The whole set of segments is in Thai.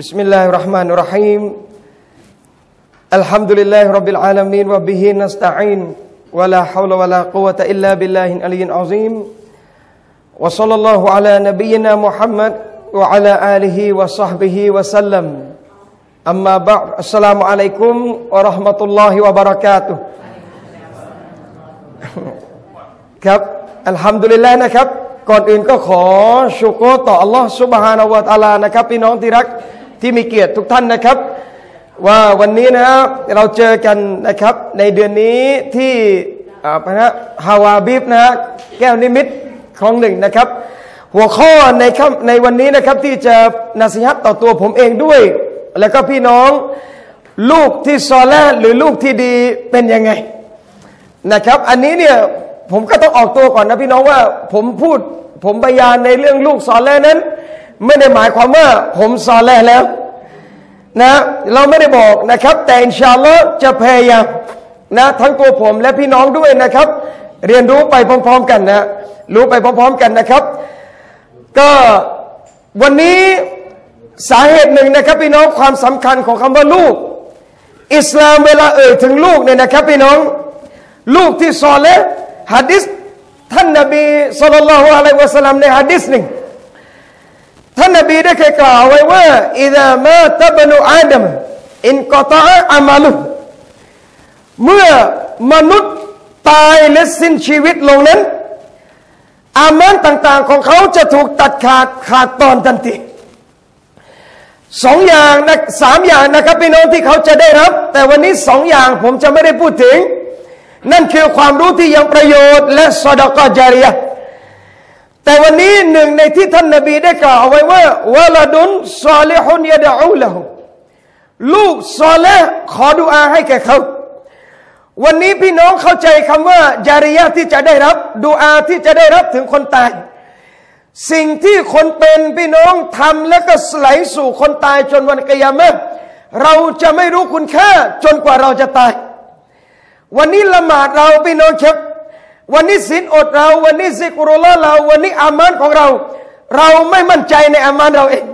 बिस्मिल्लाहिर्रहमानिर्रहीम अल्हम्दुलिल्लाहि रब्बिल आलमीन व बिही नस्तईन वला हौल वला कुव्वत इल्ला बिल्लाहिल अलिय्यिल अज़ीम व सल्लल्लाहु अला नबिय्यिना मुहम्मद व अला आलिहि व सहबिहि व सल्लम अम्मा बअद अस्सलामु अलैकुम व रहमतुल्लाहि व बरकातुह ครับอัลฮัมดุลิลลาห์นะครับก่อนอื่นก็ขอชูโกรต่ออัลลอฮฺซุบฮานะฮูวะตะอาลานะครับพี่น้องที่รักที่มีเกียรติทุกท่านนะครับว่าวันนี้นะฮะเราเจอกันนะครับในเดือนนี้ที่ฮาวาบีบนะฮะแก้วนิมิตครั้งหนึ่งนะครับหัวข้อในวันนี้นะครับที่จะนาซีฮะต่อตัวผมเองด้วยแล้วก็พี่น้องลูกที่ซอละห์หรือลูกที่ดีเป็นยังไงนะครับอันนี้เนี่ยผมก็ต้องออกตัวก่อนนะพี่น้องว่าผมบรรยายในเรื่องลูกซอละห์นั้นไม่ได้หมายความว่าผมซอละห์แล้วนะเราไม่ได้บอกนะครับแต่อินชาอัลลอฮ์จะพยายามนะทั้งตัวผมและพี่น้องด้วยนะครับเรียนรู้ไปพร้อมๆกันนะรู้ไปพร้อมๆกันนะครับก็วันนี้สาเหตุหนึ่งนะครับพี่น้องความสำคัญของคำว่าลูกอิสลามเวลาเอ่ยถึงลูกเนี่ยนะครับพี่น้องลูกที่ซอละห์หะดีษท่านนบีศ็อลลัลลอฮุอะลัยฮิวะซัลลัมในหะดีษหนึ่งท่านนบีได้เคยกล่าวไว้ว่าอิซามะตะบนุอาดัมอินกอตะอะอะมัลุเมื่อมนุษย์ตายและสิ้นชีวิตลงนั้นอามัลต่างๆของเขาจะถูกตัดขาดตอนทันทีสามอย่างนะครับพี่น้องที่เขาจะได้รับแต่วันนี้สองอย่างผมจะไม่ได้พูดถึงนั่นคือความรู้ที่ยังประโยชน์และซอดะกอฮ์ญาริยะห์แต่วันนี้หนึ่งในที่ท่านนบีได้กล่าวไว้ว่าวะลาดุนซอลิฮุนยะดะอูละฮุลูกซอลิฮ์ขอดุอาให้แก่เขาวันนี้พี่น้องเข้าใจคำว่าญาริยะห์ที่จะได้รับดุอาที่จะได้รับถึงคนตายสิ่งที่คนเป็นพี่น้องทำแล้วก็ไหลสู่คนตายจนวันกิยามะฮ์เราจะไม่รู้คุณค่าจนกว่าเราจะตายวันนี้ละหมาดเราพี่น้องครับวันนี้ศีลอดเราวันนี้ซิกรุลลอฮ์เราวันนี้อามันของเราเราไม่มั่นใจในอามันเราเอง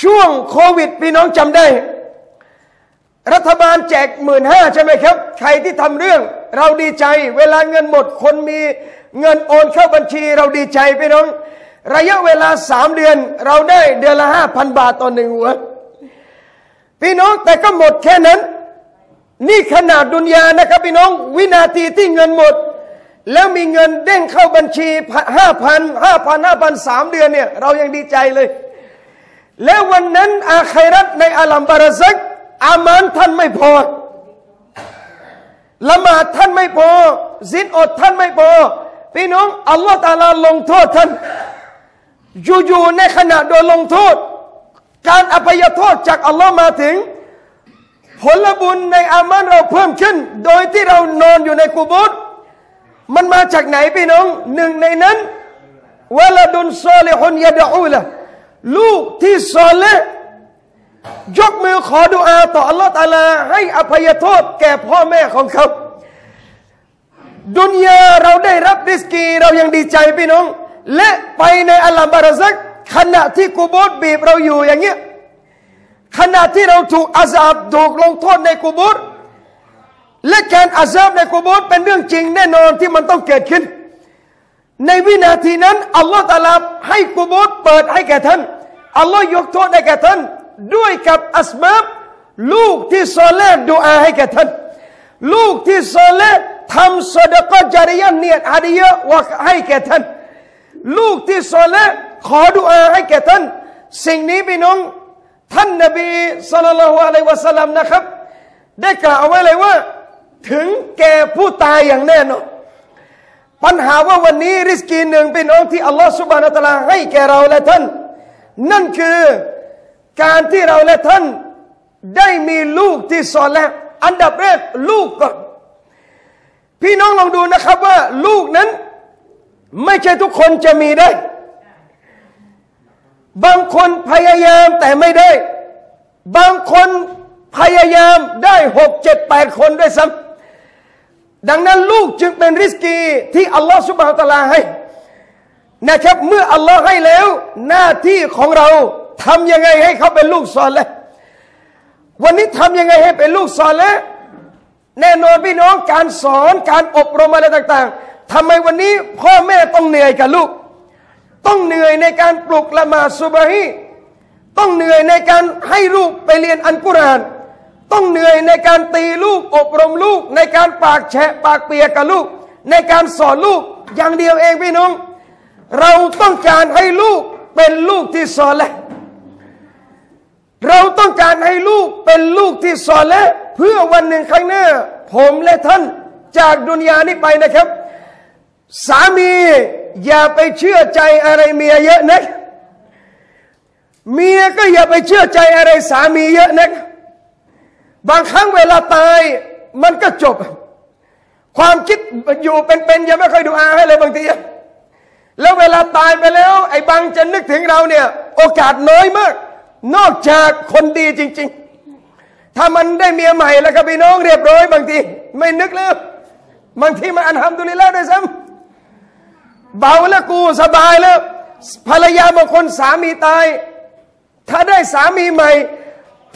ช่วงโควิดพี่น้องจำได้รัฐบาลแจก 15,000 ใช่ไหมครับใครที่ทำเรื่องเราดีใจเวลาเงินหมดคนมีเงินโอนเข้าบัญชีเราดีใจพี่น้องระยะเวลา3 เดือนเราได้เดือนละ 5,000 บาทต่อ1หัวพี่น้องแต่ก็หมดแค่นั้นนี่ขนาดดุนยานะครับพี่น้องวินาทีที่เงินหมดแล้วมีเงินเด้งเข้าบัญชี 5,000 3 เดือนเนี่ยเรายังดีใจเลยแล้ววันนั้นอาคิเราะห์ในอาลัมบารัซักอามันท่านไม่พอละหมาดท่านไม่พอศีลอดท่านไม่พอพี่น้องอัลลอฮฺตะอาลาลงโทษท่านอยู่ๆในขณะโดนลงโทษการอภัยโทษจากอัลลอฮฺมาถึงผลบุญในอามันเราเพิ่มขึ้นโดยที่เรานอนอยู่ในกุโบร์มันมาจากไหนพี่น้องหนึ่งในนั้นวะลาดุนซอลิฮุนยะดะอูละลูกที่ซอลิฮ์ยกมือขอดุอาต่ออัลลอฮฺตะอาลาให้อภัยโทษแก่พ่อแม่ของเขาดุนยาเราได้รับริสกีเรายังดีใจพี่น้องและไปในอาลัมบารัซักขณะที่กุโบร์บีบเราอยู่อย่างเงี้ยขณะที่เราถูกอาซาบถูกลงโทษในกุโบร์และการอาซาบในกุโบร์เป็นเรื่องจริงแน่นอนที่มันต้องเกิดขึ้นในวินาทีนั้นอัลลอฮฺตะอาลาให้กุโบร์เปิดให้แก่ท่านอัลลอฮฺยกโทษให้แก่ท่านด้วยกับอัสมาบลูกที่ซอละห์ดุอาให้แก่ท่านลูกที่ซอละห์ทำซอดะกอฮ์ญาริยะห์เนียดฮะดียะห์ให้แก่ท่านลูกที่ซอละห์ขอดุอาให้แก่ท่านสิ่งนี้พี่น้องท่านนบีศ็อลลัลลอฮุอะลัยฮิวะซัลลัมนะครับได้กล่าวไว้เลยว่าถึงแก่ผู้ตายอย่างแน่นอนปัญหาว่าวันนี้ริสกีหนึ่งเป็นองค์ที่อัลลอฮฺซุบฮานะฮูวะตะอาลาให้แก่เราและท่านนั่นคือการที่เราและท่านได้มีลูกที่ซอละห์อันดับแรกลูกก่อนพี่น้องลองดูนะครับว่าลูกนั้นไม่ใช่ทุกคนจะมีได้บางคนพยายามแต่ไม่ได้บางคนพยายามได้6 7 8คนด้วยซ้ำดังนั้นลูกจึงเป็นริสกีที่อัลลอฮฺซุบฮานะฮูวะตะอาลาให้นะครับเมื่ออัลลอฮ์ให้แล้วหน้าที่ของเรา ทำยังไงให้เขาเป็นลูกซอเลห์วันนี้ทำยังไงให้เป็นลูกซอเลห์แน่นอนพี่น้องการสอนการอบรมอะไรต่างๆทำไมวันนี้พ่อแม่ต้องเหนื่อยกับลูกต้องเหนื่อยในการปลุกละหมาดซุบฮีต้องเหนื่อยในการให้ลูกไปเรียนอัลกุรอานต้องเหนื่อยในการตีลูกอบรมลูกในการปากแฉะปากเปียกกับลูกในการสอนลูกอย่างเดียวเองพี่น้องเราต้องการให้ลูกเป็นลูกที่ซอเลห์เราต้องการให้ลูกเป็นลูกที่ซอเลห์เพื่อวันหนึ่งข้างหน้าผมและท่านจากดุนยานี้ไปนะครับสามีอย่าไปเชื่อใจอะไรเมียเยอะนะเมียก็อย่าไปเชื่อใจอะไรสามีเยอะนะบางครั้งเวลาตายมันก็จบความคิดอยู่เป็นๆยังไม่ค่อยดูอาให้เลยบางทีแล้วเวลาตายไปแล้วไอ้บางจะนึกถึงเราเนี่ยโอกาสน้อยมากนอกจากคนดีจริงๆถ้ามันได้เมียใหม่แล้วก็พี่น้องเรียบร้อยบางทีไม่นึกเลยบางทีมาอัลฮัมดุลิลละห์ด้วยซ้ำเบาแล้วกูสบายแล้วภรรยาบางคนสามีตายถ้าได้สามีใหม่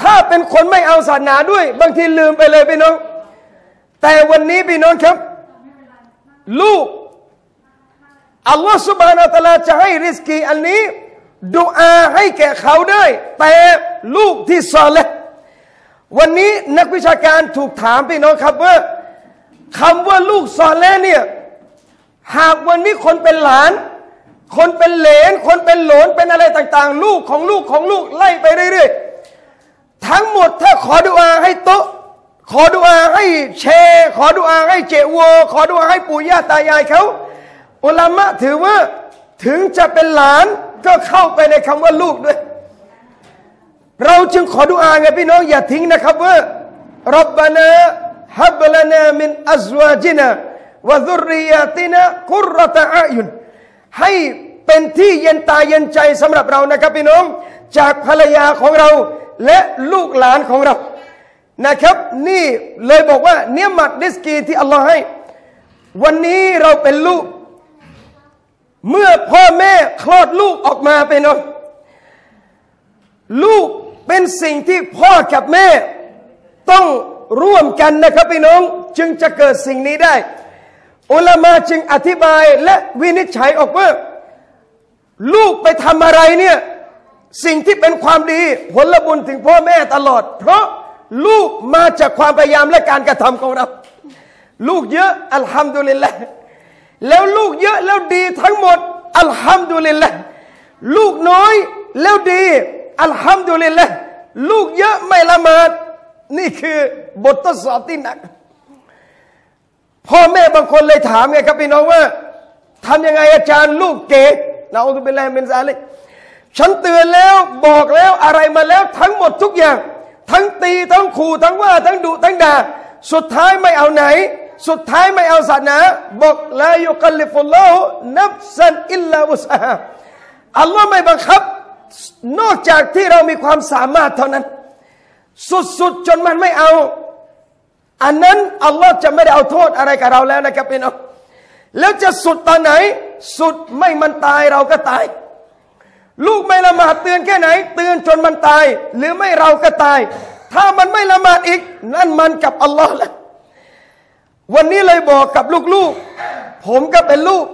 ถ้าเป็นคนไม่เอาศาสนาด้วยบางทีลืมไปเลยพี่น้องแต่วันนี้พี่น้องครับลูกอัลลอฮฺซุบฮานะฮูวะตะอาลาจะให้ริสกีอันนี้ดุอาให้แก่เขาได้แต่ลูกที่ซอเลห์วันนี้นักวิชาการถูกถามพี่น้องครับว่าคำว่าลูกซอเลห์เนี่ยหากวันนี้คนเป็นหลานคนเป็นเหลนคนเป็นหลนเป็นอะไรต่างๆลูกของลูกของลูกไล่ไปเรื่อยๆทั้งหมดถ้าขอดุอาให้โต๊ะขอดุอาให้เชขอดุอาให้เจวอขอดุอาให้ปู่ย่าตายายเขาอุลามะถือว่าถึงจะเป็นหลานก็เข้าไปในคำว่าลูกด้วยเราจึงขอดุอาไงพี่น้องอย่าทิ้งนะครับว่ารับบานะฮับลานะมินอัซวาจินะวะซุรริยาตินะกุรรตะอายุนให้เป็นที่เย็นตาเย็นใจสำหรับเรานะครับพี่น้องจากภรรยาของเราและลูกหลานของเรานะครับนี่เลยบอกว่าเนื้อหมัดริสกีที่อัลลอฮ์ให้วันนี้เราเป็นลูกเมื่อพ่อแม่คลอดลูกออกมาเป็นลูกเป็นสิ่งที่พ่อกับแม่ต้องร่วมกันนะครับพี่น้องจึงจะเกิดสิ่งนี้ได้อุลามะจึงอธิบายและวินิจฉัยออกว่าลูกไปทำอะไรเนี่ยสิ่งที่เป็นความดีผลบุญถึงพ่อแม่ตลอดเพราะลูกมาจากความพยายามและการกระทำของเราลูกเยอะอัลฮัมดุลิลละห์แล้วลูกเยอะแล้วดีทั้งหมดอัลฮัมดุลิลละห์ลูกน้อยแล้วดีอัลฮัมดุลิลละห์ลูกเยอะไม่ละหมาดนี่คือบททดสอบที่หนักพ่อแม่บางคนเลยถามไงครับพี่น้องว่าทำยังไงอาจารย์ลูกเก๋นะอูซุบิลลาฮิมินซาลิกฉันเตือนแล้วบอกแล้วอะไรมาแล้วทั้งหมดทุกอย่างทั้งตีทั้งขู่ทั้งว่าทั้งดุทั้งด่าสุดท้ายไม่เอาไหนสุดท้ายไม่เอาศาสนาบอกลายุกัลลิฟุลลอฮุนัฟซันอิลลาวุสอาฮ์อัลลอฮ์ไม่บังคับนอกจากที่เรามีความสามารถเท่านั้นสุดๆจนมันไม่เอาอันนั้นอัลลอฮ์จะไม่ได้เอาโทษอะไรกับเราแล้วนะครับพี่น้องแล้วจะสุดตอนไหนสุดไม่มันตายเราก็ตายลูกไม่ละหมาดเตือนแค่ไหนเตือนจนมันตายหรือไม่เราก็ตายถ้ามันไม่ละหมาดอีกนั่นมันกับอัลลอฮ์ละวันนี้เลยบอกกับลูกๆผมก็เป็นลูก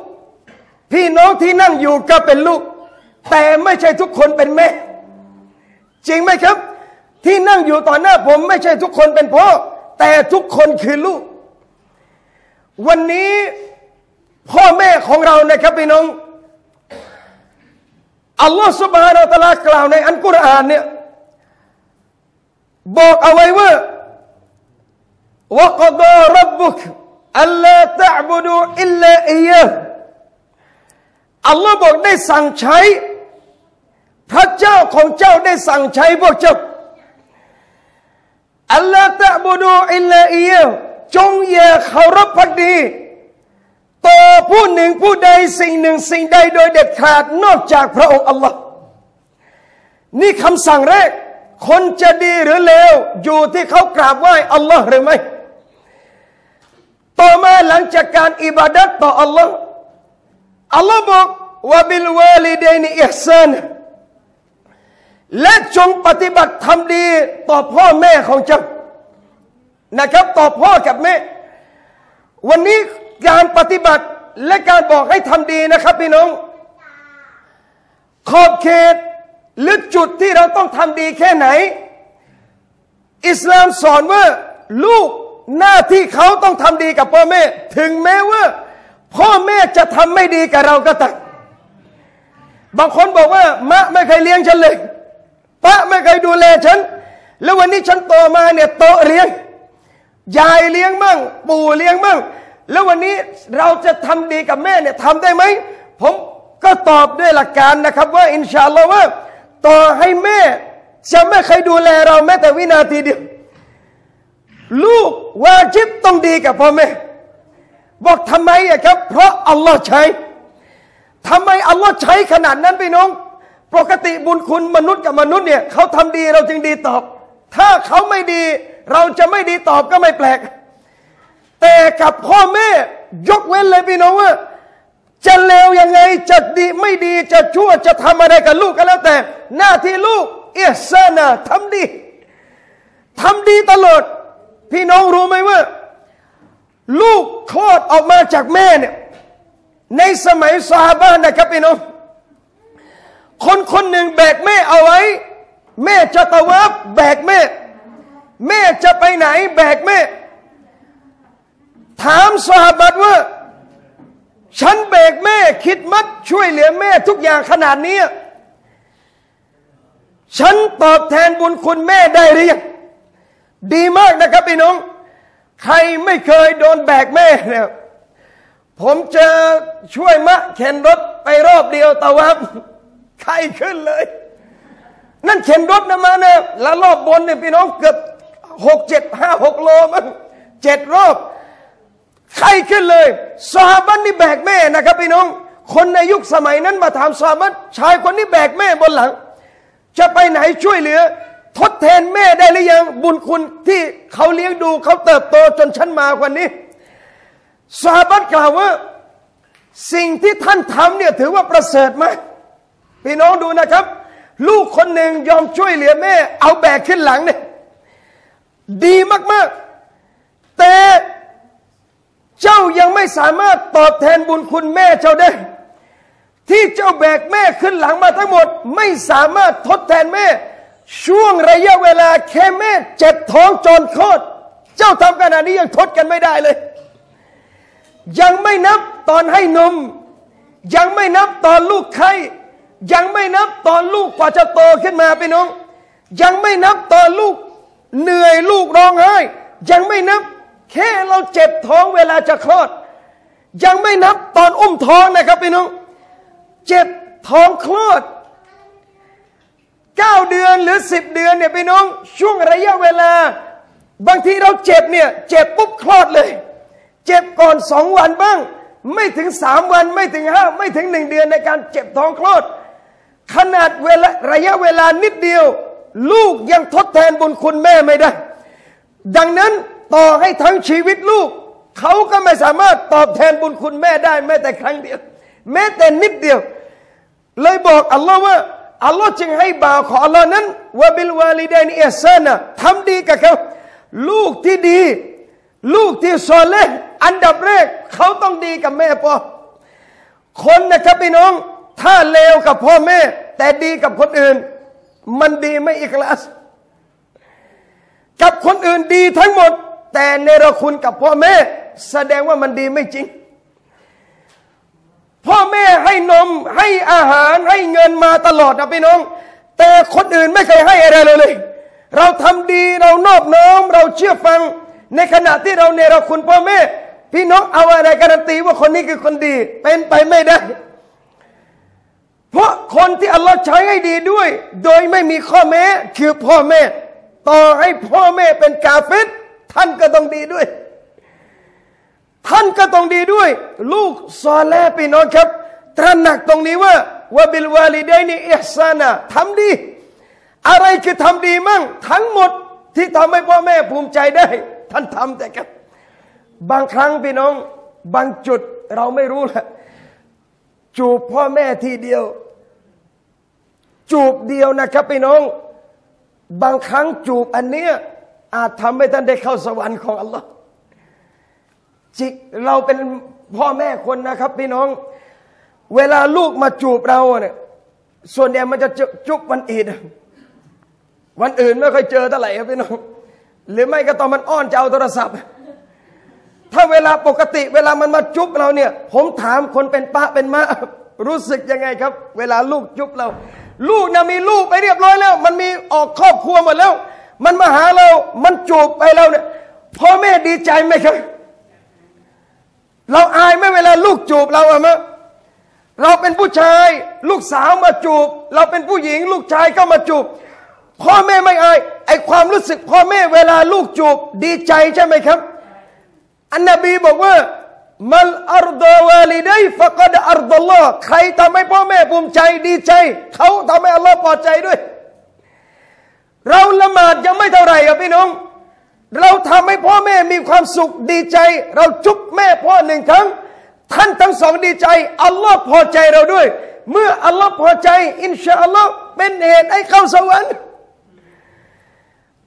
พี่น้องที่นั่งอยู่ก็เป็นลูกแต่ไม่ใช่ทุกคนเป็นแม่จริงไหมครับที่นั่งอยู่ต่อหน้าผมไม่ใช่ทุกคนเป็นพ่อแต่ทุกคนคือลูกวันนี้พ่อแม่ของเรานะครับพี่น้องอัลลอฮฺซุบฮานะฮูวะตะอาลากล่าวในอัลกุรอานเนี่ยบอกเอาไว้ว่าوَقَضَى رَبُّكَ أَلَّا تَعْبُدُوا إِلَّا إِيَّاهُอัลลอฮ์บอกได้สั่งใช้พระเจ้าของเจ้าได้สั่งใช้พวกเจ้า أَلَّا تَعْبُدُوا إِلَّا إِيَّاهُ จงอย่าเคารพภักดีต่อผู้หนึ่งผู้ใดสิ่งหนึ่งสิ่งใดโดยเด็ดขาดนอกจากพระองค์อัลลอฮ์นี่คำสั่งแรกคนจะดีหรือเลวอยู่ที่เขากราบไหว้อัลลอฮ์หรือไม่ต่อมาหลังจากการอิบาดัตต่ออัลลอฮ์อัลลอฮ์บอกวะบิลวาลิดัยนิอิห์ซานะ และจงปฏิบัติทำดีต่อพ่อแม่ของเจ้านะครับต่อพ่อกับแม่วันนี้การปฏิบัติและการบอกให้ทำดีนะครับพี่น้องขอบเขตหรือจุดที่เราต้องทำดีแค่ไหนอิสลามสอนว่าลูกหน้าที่เขาต้องทำดีกับพ่อแม่ถึงแม้ว่าพ่อแม่จะทำไม่ดีกับเราก็ตามบางคนบอกว่ามะไม่เคยเลี้ยงฉันเลยปะไม่เคยดูแลฉันแล้ววันนี้ฉันโตมาเนี่ยโตเลี้ยงยายเลี้ยงมั่งปู่เลี้ยงมั่งแล้ววันนี้เราจะทำดีกับแม่เนี่ยทำได้ไหมผมก็ตอบด้วยหลักการนะครับว่าอินชาอัลลอฮ์ว่าต่อให้แม่จะไม่เคยดูแลเราแม้แต่วินาทีเดียวลูกวาจิบต้องดีกับพ่อแม่บอกทำไมอะครับเพราะอัลลอฮ์ใช้ทำไมอัลลอฮ์ใช้ขนาดนั้นพี่น้องปกติบุญคุณมนุษย์กับมนุษย์เนี่ยเขาทำดีเราจึงดีตอบถ้าเขาไม่ดีเราจะไม่ดีตอบก็ไม่แปลกแต่กับพ่อแม่ยกเว้นเลยพี่น้องว่าจะเลวยังไงจะดีไม่ดีจะชั่วจะทำอะไรกับลูกก็แล้วแต่หน้าที่ลูกอิสานะทำดีตลอดพี่น้องรู้ไหมว่าลูกคลอดออกมาจากแม่เนี่ยในสมัยซอฮาบะห์นะครับพี่น้องคนหนึ่งแบกแม่เอาไว้แม่จะตะวัฟแบกแม่จะไปไหนแบกแม่ถามซอฮาบะห์ว่าฉันแบกแม่คิดมัดช่วยเหลือแม่ทุกอย่างขนาดนี้ฉันตอบแทนบุญคุณแม่ได้หรือยังดีมากนะครับพี่น้องใครไม่เคยโดนแบกแม่เนี่ยผมจะช่วยมะเข็นรถไปรอบเดียวตะวัฟไข้ขึ้นเลยนั่นเข็นรถนะมาเนี่ยแล้วรอบบนเนี่ยพี่น้องเกือบ6-7-5-6โลมั้ง7รอบไข้ขึ้นเลยซอฮาบะห์นี่แบกแม่นะครับพี่น้องคนในยุคสมัยนั้นมาถามซอฮาบะห์ชายคนนี้แบกแม่บนหลังจะไปไหนช่วยเหลือทดแทนแม่ได้หรือยังบุญคุณที่เขาเลี้ยงดูเขาเติบโตจนฉันมาวันนี้ซอฮาบะห์กล่าวว่าสิ่งที่ท่านทำเนี่ยถือว่าประเสริฐมากพี่น้องดูนะครับลูกคนหนึ่งยอมช่วยเหลือแม่เอาแบกขึ้นหลังเนี่ยดีมากๆแต่เจ้ายังไม่สามารถตอบแทนบุญคุณแม่เจ้าได้ที่เจ้าแบกแม่ขึ้นหลังมาทั้งหมดไม่สามารถทดแทนแม่ช่วงระยะเวลาแค่แม่เจ็บท้องจนคลอดเจ้าทำขนาดนี้ยังทดกันไม่ได้เลยยังไม่นับตอนให้นมยังไม่นับตอนลูกไข่ยังไม่นับตอนลูกกว่าจะโตขึ้นมาพี่น้องยังไม่นับตอนลูกเหนื่อยลูกร้องไห้ยังไม่นับแค่เราเจ็บท้องเวลาจะคลอดยังไม่นับตอนอุ้มท้องนะครับพี่น้องเจ็บท้องคลอด9เดือนหรือ10เดือนเนี่ยพี่น้องช่วงระยะเวลาบางทีเราเจ็บเนี่ยเจ็บปุ๊บคลอดเลยเจ็บก่อน2วันบ้างไม่ถึง3วันไม่ถึง5ไม่ถึง1เดือนในการเจ็บท้องคลอดขนาดเวลาระยะเวลานิดเดียวลูกยังทดแทนบุญคุณแม่ไม่ได้ดังนั้นต่อให้ทั้งชีวิตลูกเขาก็ไม่สามารถตอบแทนบุญคุณแม่ได้แม้แต่ครั้งเดียวแม้แต่นิดเดียวเลยบอกอัลลอฮ์ว่าอัลลอฮ์จึงให้บ่าวของอัลลอฮ์นั้นวะบิลวาลิดัยนิอิหซานะทำดีกับเขาลูกที่ดีลูกที่ซอเลห์อันดับแรกเขาต้องดีกับแม่พ่อคนนะครับพี่น้องถ้าเลวกับพ่อแม่แต่ดีกับคนอื่นมันดีไม่อิคลาสกับคนอื่นดีทั้งหมดแต่เนรคุณกับพ่อแม่แสดงว่ามันดีไม่จริงพ่อแม่ให้นมให้อาหารให้เงินมาตลอดนะพี่น้องแต่คนอื่นไม่เคยให้อะไรเลยเราทำดีเรานอบน้อมเราเชื่อฟังในขณะที่เราเนรคุณพ่อแม่พี่น้องเอาอะไรการันตีว่าคนนี้คือคนดีเป็นไปไม่ได้เพราะคนที่อัลลอฮ์ใช้ให้ดีด้วยโดยไม่มีข้อแม้คือพ่อแม่ต่อให้พ่อแม่เป็นกาเฟรท่านก็ต้องดีด้วยท่านก็ต้องดีด้วยลูกซอเลห์พี่น้องครับตระหนักตรงนี้ว่าวะบิลวาลิดัยนิอิห์ซานะทำดีอะไรคือทำดีมั่งทั้งหมดที่ทำให้พ่อแม่ภูมิใจได้ท่านทำแต่ครับบางครั้งพี่น้องบางจุดเราไม่รู้แหละจูบพ่อแม่ทีเดียว จูบเดียวนะครับพี่น้องบางครั้งจูบอันเนี้ยอาจทำให้ท่านได้เข้าสวรรค์ของอัลลอฮ์จิกเราเป็นพ่อแม่คนนะครับพี่น้องเวลาลูกมาจูบเราเนี่ยส่วนใหญ่มันจะจุบวันอีดวันอื่นไม่เคยเจอเท่าไหร่ครับพี่น้องหรือไม่ก็ตอนมันอ้อนจะเอาโทรศัพท์ถ้าเวลาปกติเวลามันมาจุบเราเนี่ยผมถามคนเป็นป้าเป็นม้ารู้สึกยังไงครับเวลาลูกจุบเราลูกนะมีลูกไปเรียบร้อยแล้วมันมีออกครอบครัวหมดแล้วมันมาหาเรามันจูบไปเราเนี่ยพ่อแม่ดีใจไหมครับเราอายไหมเวลาลูกจูบเราอะมะเราเป็นผู้ชายลูกสาวมาจูบเราเป็นผู้หญิงลูกชายก็มาจูบพ่อแม่ไม่อายไอความรู้สึกพ่อแม่เวลาลูกจูบดีใจใช่ไหมครับอันนบีบอกว่ามัลอัรดะวาลิดัยฟะกอดอัรดัลลอฮ์ใครทำให้พ่อแม่ภูมิใจดีใจเขาทำให้อัลลอฮ์พอใจด้วยเราละหมาดยังไม่เท่าไหร่ครับพี่น้องเราทำให้พ่อแม่มีความสุขดีใจเราจุ๊บแม่พ่อหนึ่งครั้งท่านทั้งสองดีใจอัลลอฮ์พอใจเราด้วยเมื่ออัลลอฮ์พอใจอินชาอัลลอฮ์เป็นเหตุให้เข้าสวรรค์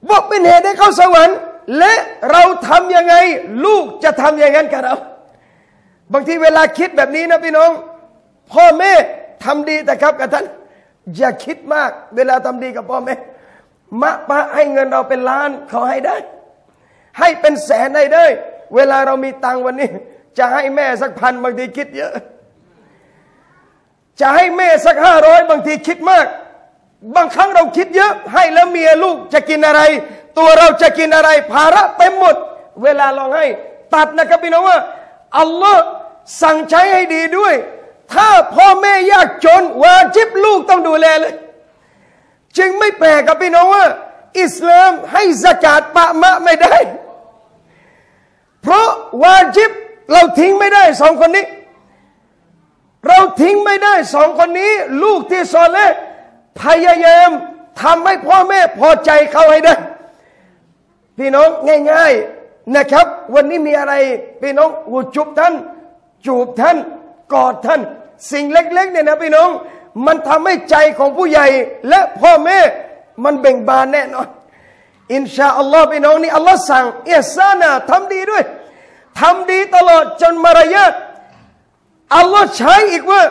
บอกเป็นเหตุให้เข้าสวรรค์และเราทำยังไงลูกจะทำอย่างนั้นกับเราบางทีเวลาคิดแบบนี้นะพี่น้องพ่อแม่ทำดีแต่ครับกับท่านอย่าคิดมากเวลาทำดีกับพ่อแม่มะปะให้เงินเราเป็นล้านเขาให้ได้ให้เป็นแสนให้ได้เวลาเรามีตังวันนี้จะให้แม่สักพันบางทีคิดเยอะจะให้แม่สัก500บางทีคิดมากบางครั้งเราคิดเยอะให้แล้วเมียลูกจะกินอะไรตัวเราจะกินอะไรภาระเต็มหมดเวลาลองให้ตัดนะครับพี่น้องว่าอัลลอฮ์สั่งใช้ให้ดีด้วยถ้าพ่อแม่ยากจนวาญิบลูกต้องดูแลเลยจึงไม่แปลกกับพี่น้องว่าอิสลามให้ซะกาตปะมะไม่ได้เพราะวาญิบเราทิ้งไม่ได้สองคนนี้เราทิ้งไม่ได้สองคนนี้ลูกที่ซอเลห์พยายามทำให้พ่อแม่พอใจเขาให้ได้พี่น้องง่ายๆนะครับวันนี้มีอะไรพี่น้องวูจุบท่านจูบท่านกอดท่านสิ่งเล็กๆเนี่ยนะพี่น้องมันทำให้ใจของผู้ใหญ่และพ่อแม่มันเบ่งบานแน่นอนอินชาอัลลอฮ์พี่น้องนี่อัลลอฮ์สั่งอิห์ซานะทำดีด้วยทำดีตลอดจนมารยาทอัลลอฮ์ใช้อีกว่า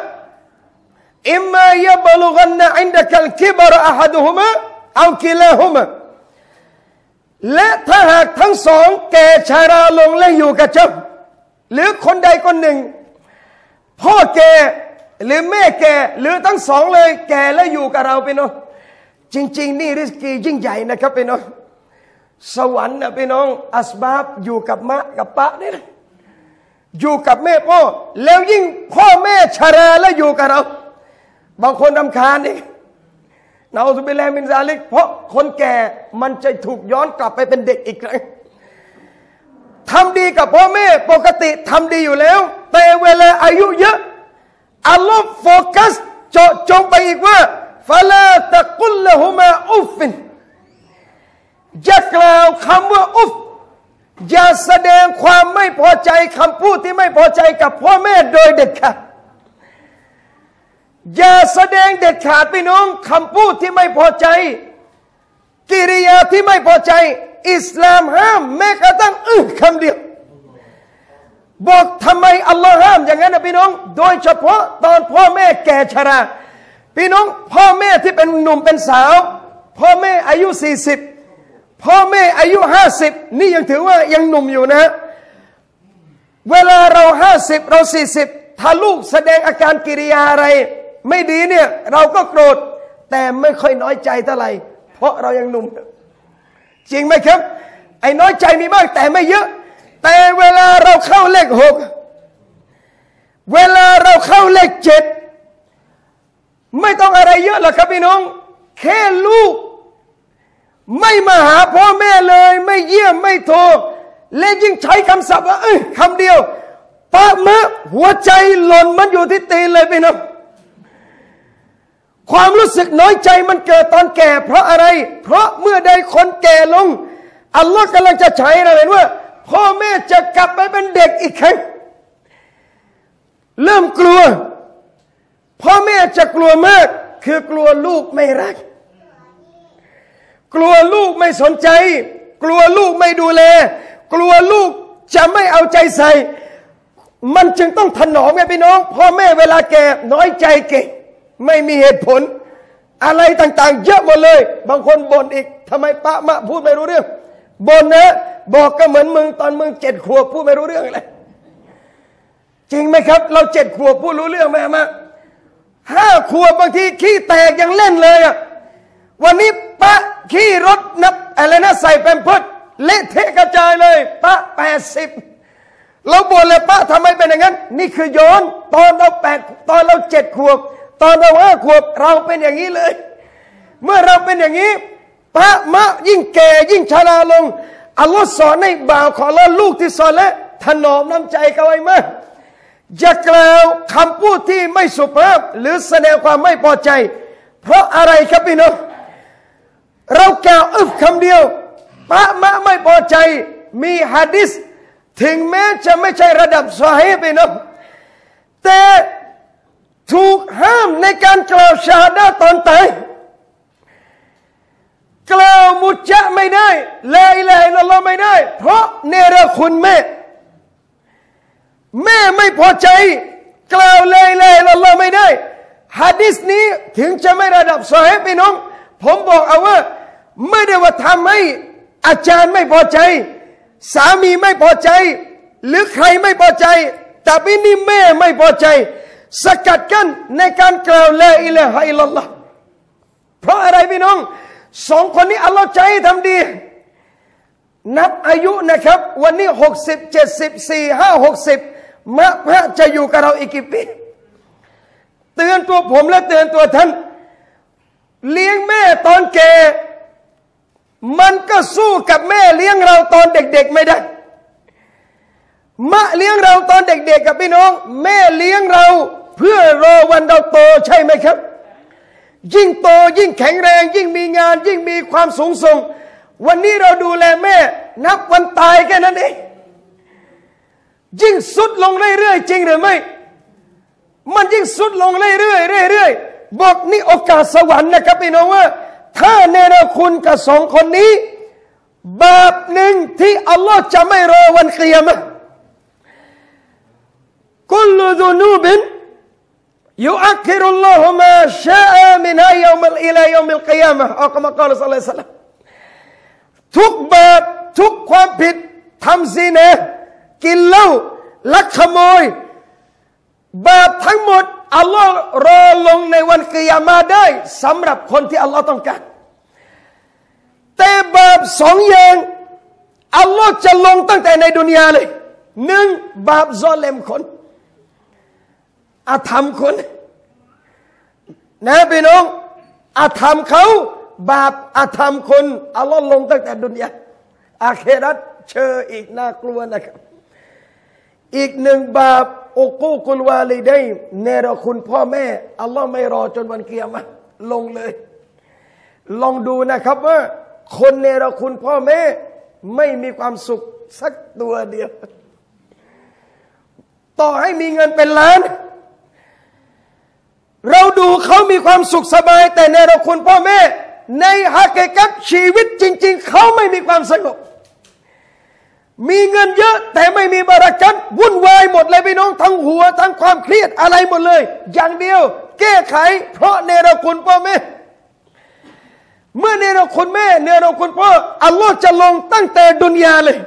อิมมายะบลุกันะอินดะกัลกิบรอะฮะดุฮุมะเอากิลาฮุมะและถ้าหากทั้งสองแก่ชราลงและอยู่กับเจ้าหรือคนใดคนหนึ่งพ่อแก่หรือแม่แก่หรือทั้งสองเลยแก่และอยู่กับเราพี่น้องจริงๆนี่ริสกียิ่งใหญ่นะครับพี่น้องสวรรค์นะพี่น้องอัสบาบอยู่กับมะกับปะนี่นะอยู่กับแม่พ่อแล้วยิ่งพ่อแม่ชราและอยู่กับเราบางคนรำคาญนี่นะอุบิลามินซาลิกเพราะคนแก่มันจะถูกย้อนกลับไปเป็นเด็กอีกครั้งทำดีกับพ่อแม่ปกติทำดีอยู่แล้วแต่เวลาอายุเยอะอัลลอฮ์โฟกัสเจาะจงไปอีกว่าฟะลาตะกุลละฮุมาอุฟฟินอย่ากล่าวคำว่าอุฟอย่าแสดงความไม่พอใจคำพูดที่ไม่พอใจกับพ่อแม่โดยเด็ดขาดอย่าแสดงเด็ดขาดพี่น้องคำพูดที่ไม่พอใจกิริยาที่ไม่พอใจอิสลามห้ามแม้กระทั่งคำเดียวบอกทำไมอัลลอฮ์ห้ามอย่างนั้นนะพี่น้องโดยเฉพาะตอนพ่อแม่แก่ชราพี่น้องพ่อแม่ที่เป็นหนุ่มเป็นสาวพ่อแม่อายุ40พ่อแม่อายุ50นี่ยังถือว่ายังหนุ่มอยู่นะเวลาเรา50เรา40ถ้าลูกแสดงอาการกิริยาอะไรไม่ดีเนี่ยเราก็โกรธแต่ไม่ค่อยน้อยใจเท่าไหร่เพราะเรายังหนุ่มจริงไหมครับไอ้น้อยใจมีบ้างแต่ไม่เยอะแต่เวลาเราเข้าเลข6เวลาเราเข้าเลข7ไม่ต้องอะไรเยอะหรอกครับพี่น้องแค่ลูกไม่มาหาพ่อแม่เลยไม่เยี่ยมไม่โทรและยิ่งใช้คำศัพท์ว่าคำเดียวปะมะหัวใจหล่นมันอยู่ที่ตีนเลยพี่น้องความรู้สึกน้อยใจมันเกิดตอนแก่เพราะอะไรเพราะเมื่อใดคนแก่ลงอัลลอฮ์กำลังจะใช้เราเห็นว่าพ่อแม่จะกลับไปเป็นเด็กอีกครั้งเริ่มกลัวพ่อแม่จะกลัวมาก คือกลัวลูกไม่รักกลัวลูกไม่สนใจกลัวลูกไม่ดูแลกลัวลูกจะไม่เอาใจใส่มันจึงต้องถนอมไงพี่น้องพ่อแม่เวลาแก่น้อยใจเก่งไม่มีเหตุผลอะไรต่างๆเยอะหมดเลยบางคนบ่นอีกทำไมปะมะพูดไม่รู้เรื่องบ่นนะบอกก็เหมือนมึงตอนมึง7 ขวบพูดไม่รู้เรื่องเลยจริงไหมครับเรา7 ขวบพูดรู้เรื่องไหมมะ5 ขวบบางทีขี้แตกยังเล่นเลยอ่ะวันนี้ปะขี้รถนับอะไรนะใส่แพมเพิร์สเละเทะกระจายเลยปะ80เราบ่นเลยปะทำไมเป็นอย่างนั้นนี่คือย้อนตอนเรา8ตอนเรา7 ขวบตอนเรา5 ขวบเราเป็นอย่างนี้เลยเมื่อเราเป็นอย่างนี้ปะมะยิ่งแก่ยิ่งชราลงอัลลอฮ์สอนให้บ่าวของเราลูกที่สอนและถนอมน้ำใจเขาไว้มากอย่ากล่าวคำพูดที่ไม่สุภาพหรือแสดงความไม่พอใจเพราะอะไรครับพี่น้องเรากล่าวอึฟคำเดียวปะมะไม่พอใจมีหะดีษถึงแม้จะไม่ใช่ระดับซอฮีฮ์พี่น้องแต่ถูกห้ามในการกล่าวชะฮาดะห์ตอนตายกล่าวมุจจะไม่ได้ลาอิลาฮะอิลลัลลอฮ์ไม่ได้เพราะเนรคุณแม่ไม่พอใจกล่าวลาอิลาฮะอิลลัลลอฮ์ไม่ได้หะดีษนี้ถึงจะไม่ระดับซอฮีฮ์พี่น้องผมบอกเอาว่าไม่ได้ว่าทำให้อาจารย์ไม่พอใจสามีไม่พอใจหรือใครไม่พอใจแต่พี่นี่แม่ไม่พอใจสกัดกั้นในการกล่าวลาอิลาฮะอิลลัลลอฮ์เพราะอะไรพี่น้อง2 คนนี้อัลลอฮ์ใจทำดีนับอายุนะครับวันนี้60 70 45 60มะพะจะอยู่กับเราอีกกี่ปีเตือนตัวผมและเตือนตัวท่านเลี้ยงแม่ตอนแก่มันก็สู้กับแม่เลี้ยงเราตอนเด็กๆไม่ได้มะเลี้ยงเราตอนเด็กๆกับพี่น้องแม่เลี้ยงเราเพื่อรอวันเราโตใช่ไหมครับยิ่งโตยิ่งแข็งแรงยิ่งมีงานยิ่งมีความสูงส่งวันนี้เราดูแลแม่นับวันตายแค่นั้นเองยิ่งสุดลงเรื่อยๆจริงหรือไม่มันยิ่งสุดลงเรื่อยๆบอกนี่โอกาสสวรรค์นะครับพี่น้องว่าถ้าเนรคุณกับ2 คนนี้บาปหนึ่งที่อัลลอฮ์จะไม่รอวันกิยามะห์กุลซุนูบินยุอักคิรุลลอฮุมาชาอ์มินฮายอมอิลายอมิลกิยามะห์อักมะกอลศ็อลลัลลอฮุอะลัยฮิวะซัลลัมทุกบาปทุกความผิดทำซินะห์กินเหล้าลักขโมยบาปทั้งหมดอัลลอฮ์รอลงในวันกิยามะห์ได้สำหรับคนที่อัลลอฮ์ต้องการแต่บาป2 อย่างอัลลอฮ์จะลงตั้งแต่ในดุนยาเลย1บาปซอเลมคนอาธรรมคนนะพี่น้องอาธรรมเขาบาปอาธรรมคนอัลลอฮ์ลงตั้งแต่ดุนยาอาเครัตเชออีกน่ากลัวนะครับอีก1บาปอุกูกุลวาลิดัยน์เนรคุณพ่อแม่อัลลอฮ์ไม่รอจนวันกิยามะห์ลงเลยลองดูนะครับว่าคนเนรคุณพ่อแม่ไม่มีความสุขสักตัวเดียวต่อให้มีเงินเป็นล้านเราดูเขามีความสุขสบายแต่เนรคุณพ่อแม่ในฮะกิกัตชีวิตจริงๆเขาไม่มีความสงบมีเงินเยอะแต่ไม่มีบารอกัตวุ่นวายหมดเลยพี่น้องทั้งหัวทั้งความเครียดอะไรหมดเลยอย่างเดียวแก้ไขเพราะเนรคุณพ่อแม่เมื่อเนรคุณแม่เนรคุณพ่ออัลลอฮ์จะลงตั้งแต่ดุนยาเลย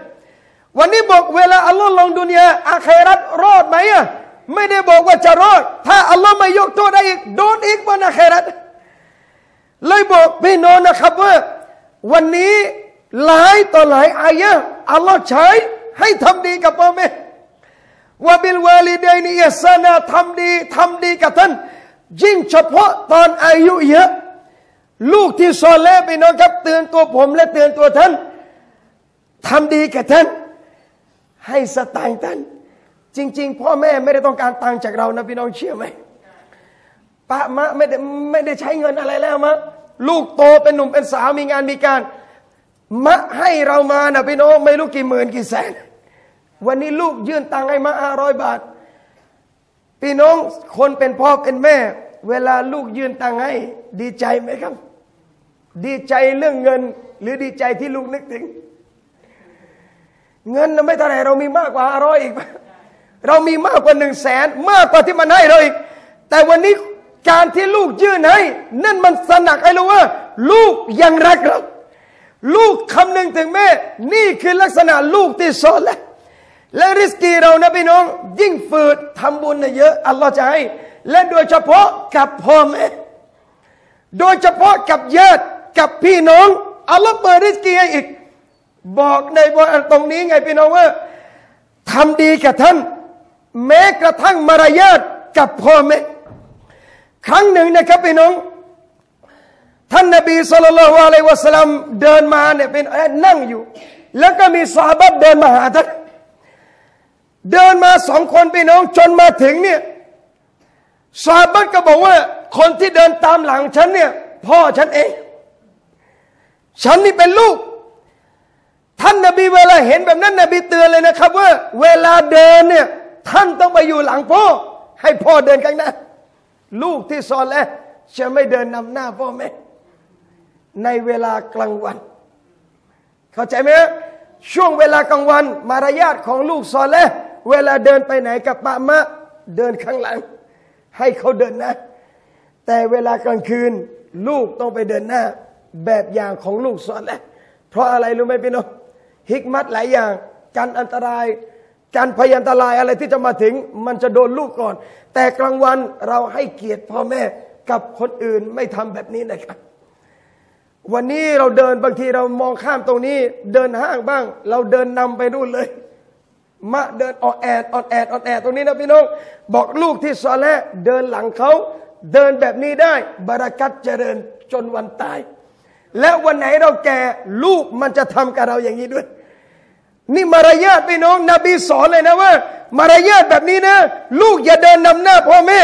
วันนี้บอกเวลาอัลลอฮ์ลงดุนยาอาคิเราะห์รอดไหมอ่ะไม่ได้บอกว่าจะรอดถ้าอัลลอฮ์ไม่ยกโทษได้อีกโดนอีกบนอาคิเราะห์เลยบอกพี่น้องนะครับว่าวันนี้หลายต่อหลายอายะห์อัลลอฮ์ใช้ให้ทำดีกับพ่อแม่วะบิลวาลิดัยนิอิห์ซานะทำดีกับท่านยิ่งเฉพาะตอนอายุเยอะลูกที่ซอเลห์พี่น้องครับเตือนตัวผมและเตือนตัวท่านทำดีกับท่านให้สตางค์ท่านจริงๆพ่อแม่ไม่ได้ต้องการตังค์จากเรานะพี่น้องเชื่อไหมปะมะไม่ได้ใช้เงินอะไรแล้วมะลูกโตเป็นหนุ่มเป็นสาวมีงานมีการมะให้เรามานะพี่น้องไม่รู้กี่หมื่นกี่แสนวันนี้ลูกยื่นตังค์ให้มะ500 บาทพี่น้องคนเป็นพ่อเป็นแม่ เวลาลูกยืนตังให้ดีใจไหมครับดีใจเรื่องเงินหรือดีใจที่ลูกนึกถึงเงินไม่เท่าไหร่เรามีมากกว่า500อีกเรามีมากกว่า100,000มากกว่าที่มันให้เราอีกแต่วันนี้การที่ลูกยื่นให้นั่นมันสนักให้รู้ว่าลูกยังรักเราลูกคำนึงถึงแม่นี่คือลักษณะลูกที่สอนและริสกีเรานะพี่น้องยิ่งฝืดทำบุญเยอะอัลลอฮ์จะให้และโดยเฉพาะกับพ่อแม่โดยเฉพาะกับญาติกับพี่น้องอัลลอฮ์เปิดริสกีให้อีกบอกในบทตรงนี้ไงพี่น้องว่าทำดีกับท่านแม้กระทั่งมารยาทกับพ่อแม่ครั้งหนึ่งนะครับพี่น้องท่านนบีศ็อลลัลลอฮุอะลัยฮิวะซัลลัมเดินมาเนี่ยเป็นนั่งอยู่แล้วก็มีซอฮาบะห์เดินมาหาท่านเดินมาสองคนพี่น้องจนมาถึงเนี่ยซอฮาบะห์ก็บอกว่าคนที่เดินตามหลังฉันเนี่ยพ่อฉันเองฉันนี่เป็นลูกท่านนบีเวลาเห็นแบบนั้นนบีเตือนเลยนะครับว่าเวลาเดินเนี่ยท่านต้องไปอยู่หลังพ่อให้พ่อเดินข้างหน้าลูกที่ซอเลห์จะไม่เดินนำหน้าพ่อแม่ในเวลากลางวันเข้าใจไหมช่วงเวลากลางวันมารยาทของลูกซอเลห์เวลาเดินไปไหนกับปะมะเดินข้างหลังให้เขาเดินหน้าแต่เวลากลางคืนลูกต้องไปเดินหน้าแบบอย่างของลูกซอเลห์เพราะอะไรรู้ไหมพี่น้องฮิกมัตหลายอย่างการอันตรายการพยันตรายอะไรที่จะมาถึงมันจะโดนลูกก่อนแต่กลางวันเราให้เกียรติพ่อแม่กับคนอื่นไม่ทำแบบนี้นะครับวันนี้เราเดินบางทีเรามองข้ามตรงนี้เดินห้างบ้างเราเดินนำไปนู่นเลยมาเดินออดแอดออดแอดออดแอดตรงนี้นะพี่น้องบอกลูกที่ซอเลห์เดินหลังเขาเดินแบบนี้ได้บารอกัตเจริญจนวันตายและวันไหนเราแก่ลูกมันจะทำกับเราอย่างนี้ด้วยนี่มารยาทพี่น้องนบีสอนเลยนะว่ามารยาทแบบนี้นะลูกอย่าเดินนำหน้าพ่อแม่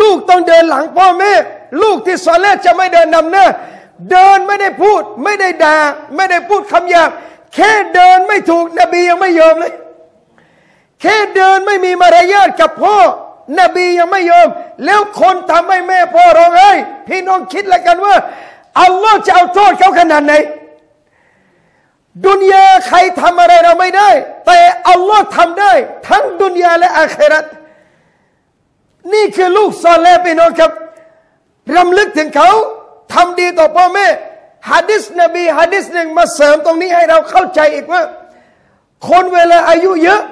ลูกต้องเดินหลังพ่อแม่ลูกที่ซอเลห์จะไม่เดินนำหน้าเดินไม่ได้พูดไม่ได้ด่าไม่ได้พูดคำหยาบแค่เดินไม่ถูกนบียังไม่ยอมเลยแค่เดินไม่มีมารยาทกับพ่อนบียังไม่ยอมแล้วคนทำให้แม่พ่อร้องไห้พี่น้องคิดแล้วกันว่าอัลลอฮ์จะเอาโทษเขาขนาดไหนดุนยาใครทำอะไรเราไม่ได้แต่อัลลอฮ์ทำได้ทั้งดุนยาและอาคิเราะห์นี่คือลูกซอเลห์พี่น้องครับรำลึกถึงเขาทำดีต่อพ่อแม่หะดีษนบีหะดีษหนึ่งมาเสริมตรงนี้ให้เราเข้าใจอีกว่าคนเวลาอายุเยอะ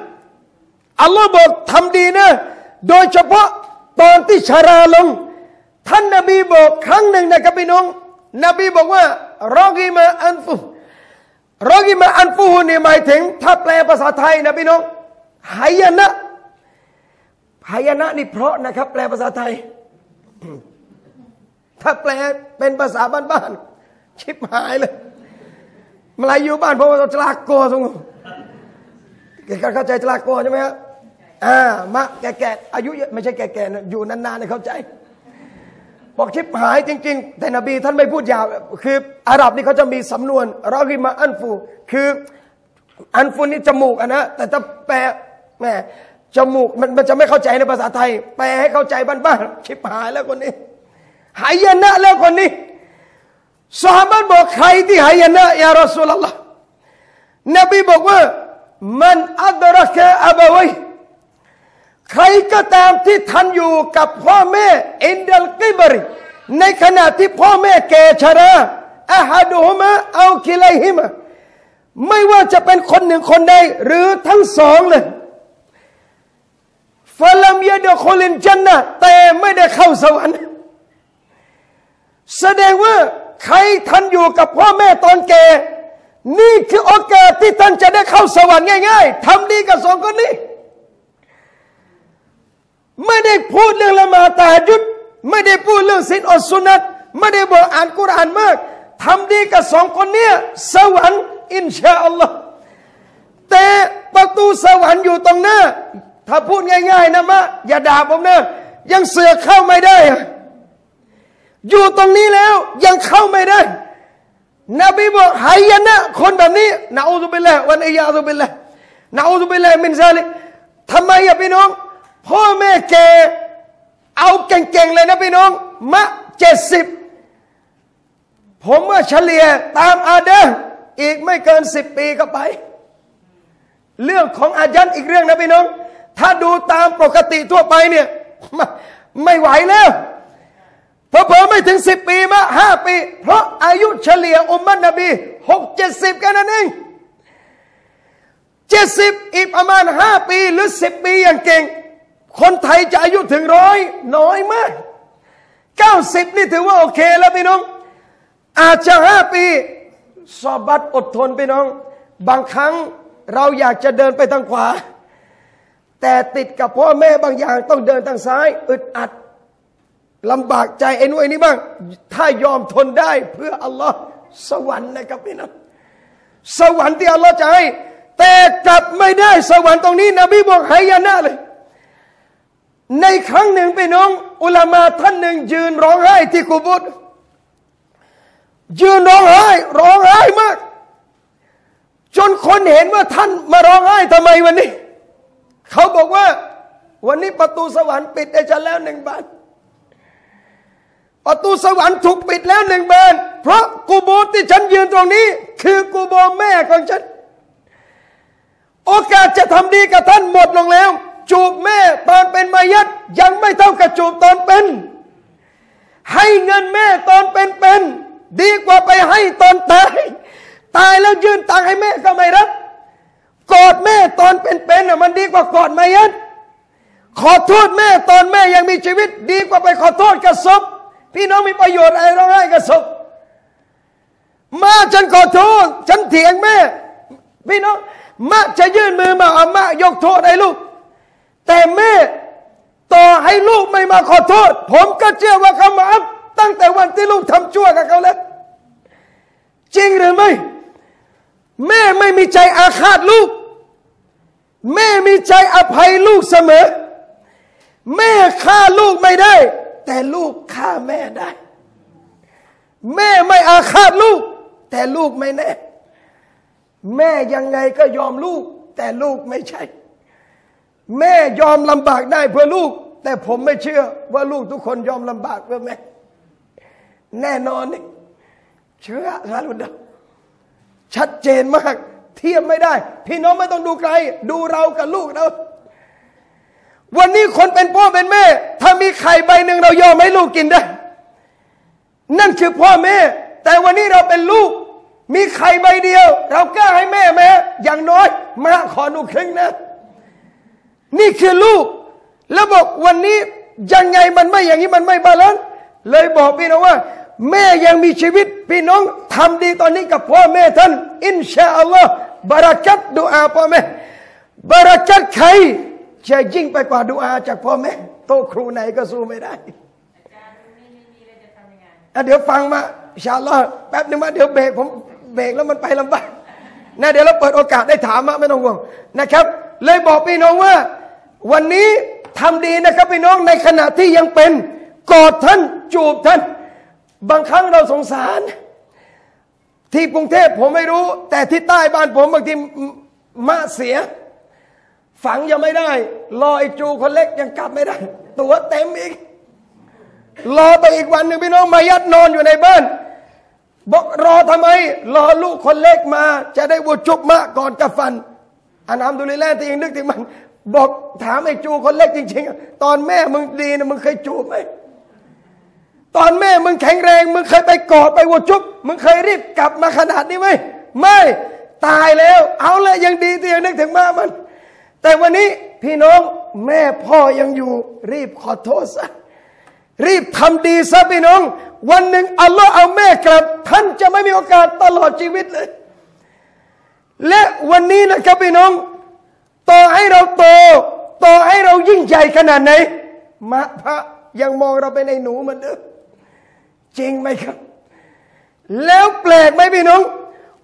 อัลลอฮ์บอกทำดีนะโดยเฉพาะตอนที่ชราลงท่านนบีบอกครั้งหนึ่งนะครับพี่น้องนบีบอกว่ารอกิมาอันฟุรอกิมาอันฟูนี่หมายถึงถ้าแปลภาษาไทยนะพี่น้องหายนะหายนะนี่เพราะนะครับแปลภาษาไทย ถ้าแปลเป็นภาษาบ้านๆชิบหายเลยมาลายูบ้านเพราะว่าจลากโกสงเกิดการเข้าใจจลากโกใช่ไหมฮะมะแก่ๆอายุเยอะไม่ใช่แก่ๆนะอยู่นานๆเลยเข้าใจบอกชิบหายจริงๆแต่นบีท่านไม่พูดยาวคืออาหรับนี่เขาจะมีสำนวนรอกิมาอันฟูคืออันฟูนี่จมูกนะแต่ถ้าแปลแหมจมูกมันจะไม่เข้าใจในภาษาไทยแปลให้เข้าใจบ้านๆชิบหายแล้วคนนี้หายนะแล้วคนนี้ซอฮาบะห์บอกใครที่หายนะยารอซูลุลลอฮ์นบีบอกว่ามันอัดรักะอะบะวัยใครก็ตามที่ทันอยู่กับพ่อแม่อินดัลกิบริในขณะที่พ่อแม่แก่ชราอะฮะดูฮุมะเอาคิลัยฮิมะไม่ว่าจะเป็นคนหนึ่งคนใดหรือทั้งสองเลยฟะลัมยะดุคุลินญันนะห์แต่ไม่ได้เข้าสวรรค์แสดงว่าใครทันอยู่กับพ่อแม่ตอนแก่นี่คือโอกาสที่ท่านจะได้เข้าสวรรค์ง่ายๆทำดีกับสองคนนี้ไม่ได้พูดเรื่องละหมาดตะฮัจญุดไม่ได้พูดเรื่องศีลอดสุนัตไม่ได้บอกอ่านกุรอานมากทำดีกับสองคนนี้สวรรค์อินชาอัลลอฮ์แต่ประตูสวรรค์อยู่ตรงหน้าถ้าพูดง่ายๆนะมะอย่าด่าผมนะยังเสือกเข้าไม่ได้อยู่ตรงนี้แล้วยังเข้าไม่ได้นบีบอกหายนะคนแบบนี้นะอูซุบิลลาฮ์วัลอียาซุบิลลาฮ์นะอูซุบิลลาฮ์มินซาลิกทำไมอะพี่น้องพ่อแม่แก่ เอาเก่งๆเลยนะพี่น้องมะ70ผมว่าเฉลี่ยตามอาดะอีกไม่เกิน10 ปีก็ไปเรื่องของอาญันอีกเรื่องนะพี่น้องถ้าดูตามปกติทั่วไปเนี่ยไม่ไหวแล้วเผลอๆไม่ถึง10 ปีมา5 ปีเพราะอายุเฉลี่ยอุมมะนบี60-70กันนั่นเอง70อีกประมาณ5 ปีหรือ10 ปีอย่างเก่งคนไทยจะอายุถึง100น้อยมาก90นี่ถือว่าโอเคแล้วพี่น้องอาจจะ5 ปีซอบัตอดทนพี่น้องบางครั้งเราอยากจะเดินไปทางขวาแต่ติดกับพ่อแม่บางอย่างต้องเดินทางซ้ายอึดอัดลำบากใจไอ้นู่นไอ้นี่บ้างถ้ายอมทนได้เพื่ออัลลอฮ์สวรรค์นะครับพี่น้องสวรรค์ที่อัลลอฮ์จะให้แต่กลับไม่ได้สวรรค์ตรงนี้นบีบอกหายนะเลยในครั้งหนึ่งพี่น้องอุลามะท่านหนึ่งยืนร้องไห้ที่กุบูรยืนร้องไห้มากจนคนเห็นว่าท่านมาร้องไห้ทำไมวันนี้เขาบอกว่าวันนี้ประตูสวรรค์ปิดได้แล้ว1 บานประตูสวรรค์ถูกปิดแล้ว1 บานเพราะกูโบที่ฉันยืนตรงนี้คือกูโบแม่ของฉันโอกาสจะทำดีกับท่านหมดลงแล้วจูบแม่ตอนเป็นมายัดยังไม่เท่ากับจูบตอนเป็นให้เงินแม่ตอนเป็นดีกว่าไปให้ตอนตายแล้วยื่นตังให้แม่ก็ไม่รับกอดแม่ตอนเป็นน่ะมันดีกว่ากอดมายัดขอโทษแม่ตอนแม่ยังมีชีวิตดีกว่าไปขอโทษกับศพพี่น้องมีประโยชน์อะไรเราได้กับศพมาฉันขอโทษฉันเถียงแม่พี่น้องแม่จะยื่นมือมาอาม่ายกโทษให้ลูกแต่แม่ต่อให้ลูกไม่มาขอโทษผมก็เชื่อว่าเขามาตั้งแต่วันที่ลูกทำชั่วกับเขาแล้วจริงหรือไม่แม่ไม่มีใจอาฆาตลูกแม่มีใจอภัยลูกเสมอแม่ฆ่าลูกไม่ได้แต่ลูกฆ่าแม่ได้แม่ไม่อาฆาตลูกแต่ลูกไม่แน่แม่ยังไงก็ยอมลูกแต่ลูกไม่ใช่แม่ยอมลำบากได้เพื่อลูกแต่ผมไม่เชื่อว่าลูกทุกคนยอมลำบากเพื่อแม่แน่นอนนี่เชื่อซาลุดะชัดเจนมากเทียบไม่ได้พี่น้องไม่ต้องดูไกลดูเรากับลูกเราวันนี้คนเป็นพ่อเป็นแม่ถ้ามีไข่ใบหนึ่งเรายอมให้ลูกกินได้นั่นคือพ่อแม่แต่วันนี้เราเป็นลูกมีไข่ใบเดียวเรากล้าให้แม่ไหมอย่างน้อยมาขอหนูครึ่งนะนี่คือลูกแล้วบอกวันนี้ยังไงมันไม่อย่างนี้มันไม่บาลานซ์เลยบอกพี่น้องว่าแม่ยังมีชีวิตพี่น้องทำดีตอนนี้กับพ่อแม่ท่านอินชาอัลลอฮ์บารักัตดุอาพ่อแม่บารักัตใครจะยิ่งไปกว่าดุอาจากพ่อแม่โตครูไหนก็สู้ไม่ได้เดี๋ยวฟังมาอินชาอัลลอฮ์แป๊บนึงมาเดี๋ยวเบรกผมเบรกแล้วมันไปลำบากนะเดี๋ยวเราเปิดโอกาสได้ถามมาไม่ต้องห่วงนะครับเลยบอกพี่น้องว่าวันนี้ทำดีนะครับพี่น้องในขณะที่ยังเป็นกอดท่านจูบท่านบางครั้งเราสงสารที่กรุงเทพผมไม่รู้แต่ที่ใต้บ้านผมบางทีมะเสียฝังยังไม่ได้รอไอ้จูคนเล็กยังกลับไม่ได้ตัวเต็มอีกรอไปอีกวันหนึ่งพี่น้องมายัดนอนอยู่ในบ้านบอกรอทำไมรอลูกคนเล็กมาจะได้วัวจุบมะก่อนกระฟันอันอัลฮัมดุลิลลาห์ที่ยังนึกถึงมันบอกถามไอ้จูคนเล็กจริงๆตอนแม่มึงดีนะมึงเคยจูบไหมตอนแม่มึงแข็งแรงมึงเคยไปกอดไปวัวจุบมึงเคยรีบกลับมาขนาดนี้ไหมไม่ตายแล้วเอาละยังดีที่ยังนึกถึงแม่มันแต่วันนี้พี่น้องแม่พ่อยังอยู่รีบขอโทษซะรีบทำดีซะพี่น้องวันหนึ่งอัลลอฮ์เอาแม่กลับท่านจะไม่มีโอกาสตลอดชีวิตเลยและวันนี้นะครับพี่น้องต่อให้เราโตต่อให้เรายิ่งใหญ่ขนาดไหนมะพะยังมองเราเป็นไอ้หนูเหมือนเดิมจริงไหมครับแล้วแปลกไหมพี่น้อง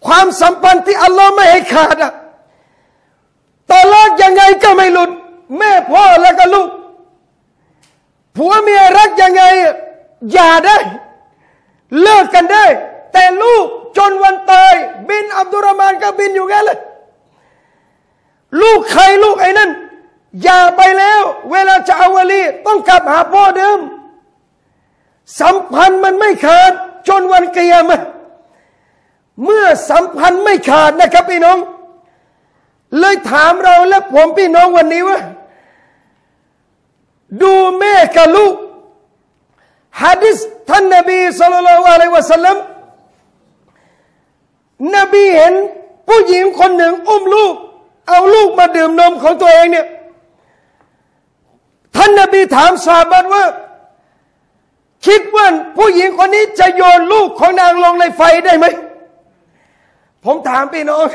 ความสัมพันธ์ที่อัลลอฮ์ไม่ให้ขาดอะตลอดยังไงก็ไม่หลุดแม่พ่อแล้วก็ลูกผัวเมียรักยังไงอย่าได้เลิกกันได้แต่ลูกจนวันตายบินอับดุลรามานก็บินอยู่แค่เลยลูกใครลูกไอ้นั่น อย่าไปแล้วเวลาจะเอาวลีต้องกลับหาพ่อเดิมสัมพันธ์มันไม่ขาดจนวันกิยามะห์เมื่อสัมพันธ์ไม่ขาดนะครับพี่น้องเลยถามเราและผมพี่น้องวันนี้ว่าดูแม่กับลูกหะดีษท่านนบีศ็อลลัลลอฮุอะลัยฮิวะซัลลัมนบีเห็นผู้หญิงคนหนึ่งอุ้มลูกเอาลูกมาดื่มนมของตัวเองเนี่ยท่านนบีถามซอฮาบะห์ว่าคิดว่าผู้หญิงคนนี้จะโยนลูกของนางลงในไฟได้ไหมผมถามพี่น้อง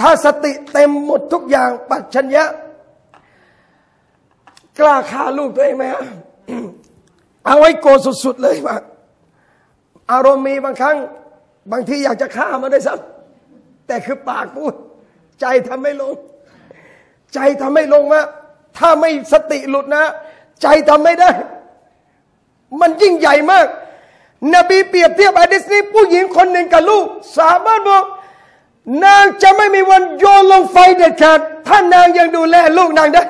ถ้าสติเต็มหมดทุกอย่างปัจชัญญะกล้าฆ่าลูกตัวเองไหมฮะ เอาไว้โกรธสุดๆเลยว่าอารมณ์มีบางครั้งบางทีอยากจะฆ่ามันได้ซ้ำแต่คือปากพูดใจทำไม่ลงใจทำไม่ลงว่าถ้าไม่สติหลุดนะใจทำไม่ได้มันยิ่งใหญ่มากนบีเปรียบเทียบหะดีษนี้ผู้หญิงคนหนึ่งกับลูกสามารถบอกนางจะไม่มีวันโยนลงไฟเด็ดขาดท่านนางยังดูแลลูกนางได้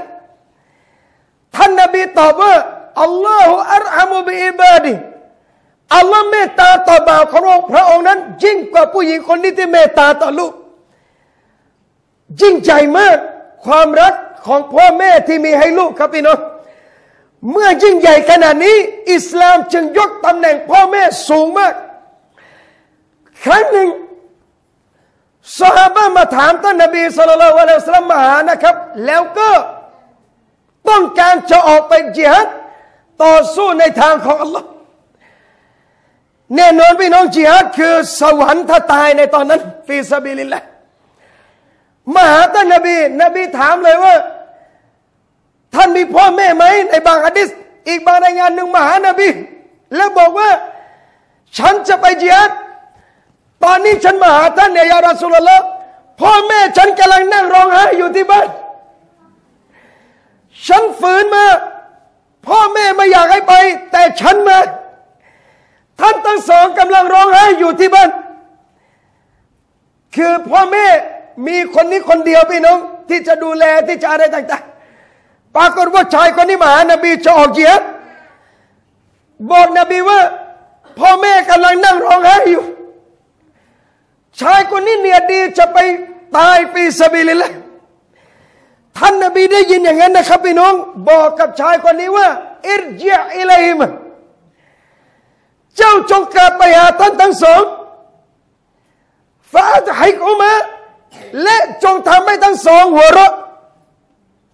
ท่านนบีตอบว่าอัลลอฮฺอัลอามุบิอิบาดิอัลลอฮฺเมตตาต่อบ่าวของพระองค์นั้นยิ่งกว่าผู้หญิงคนนี้ที่เมตตาต่อลูกยิ่งใหญ่มากความรักของพ่อแม่ที่มีให้ลูกครับพี่น้องเมื่อยิ่งใหญ่ขนาดนี้อิสลามจึงยกตำแหน่งพ่อแม่สูงมากครั้งหนึ่งซอฮาบะห์มาถามท่านนบีศ็อลลัลลอฮุอะลัยฮิวะซัลลัมนะครับแล้วก็ต้องการจะออกไปญิฮาดต่อสู้ในทางของอัลลอฮ์แน่นอนพี่น้องญิฮาดคือสวรรค์ถ้าตายในตอนนั้นฟีซะบิลิลลาห์มาหาท่านนบีถามเลยว่าท่านมีพ่อแม่ไหมในบางหะดีษอีกบางรายงานหนึ่งมาหานบีแล้วบอกว่าฉันจะไปญิฮาดตอนนี้ฉันมาหาท่านเนี่ยยารอซูลุลลอฮ์พ่อแม่ฉันกำลังนั่งร้องไห้อยู่ที่บ้านฉันฝืนมาพ่อแม่ไม่อยากให้ไปแต่ฉันมาท่านทั้งสองกำลังร้องไห้อยู่ที่บ้านคือพ่อแม่มีคนนี้คนเดียวพี่น้องที่จะดูแลที่จะอะไรต่างๆปรากฏว่าชายคนนี้มาหานบีจะออกญิฮาดบอกนบีว่าพ่อแม่กำลังนั่งร้องไห้อยู่ชายคนนี้เนียดดีจะไปตายฟีซะบิลิลลาห์ท่านนบีได้ยินอย่างนั้นนะครับพี่น้องบอกกับชายคนนี้ว่าอิรญิอ์อิลัยฮิมเจ้าจงกลับไปหาท่านทั้งสองฟาอัดฮิกฮุมาและจงทำให้ทั้งสองหัวเราะ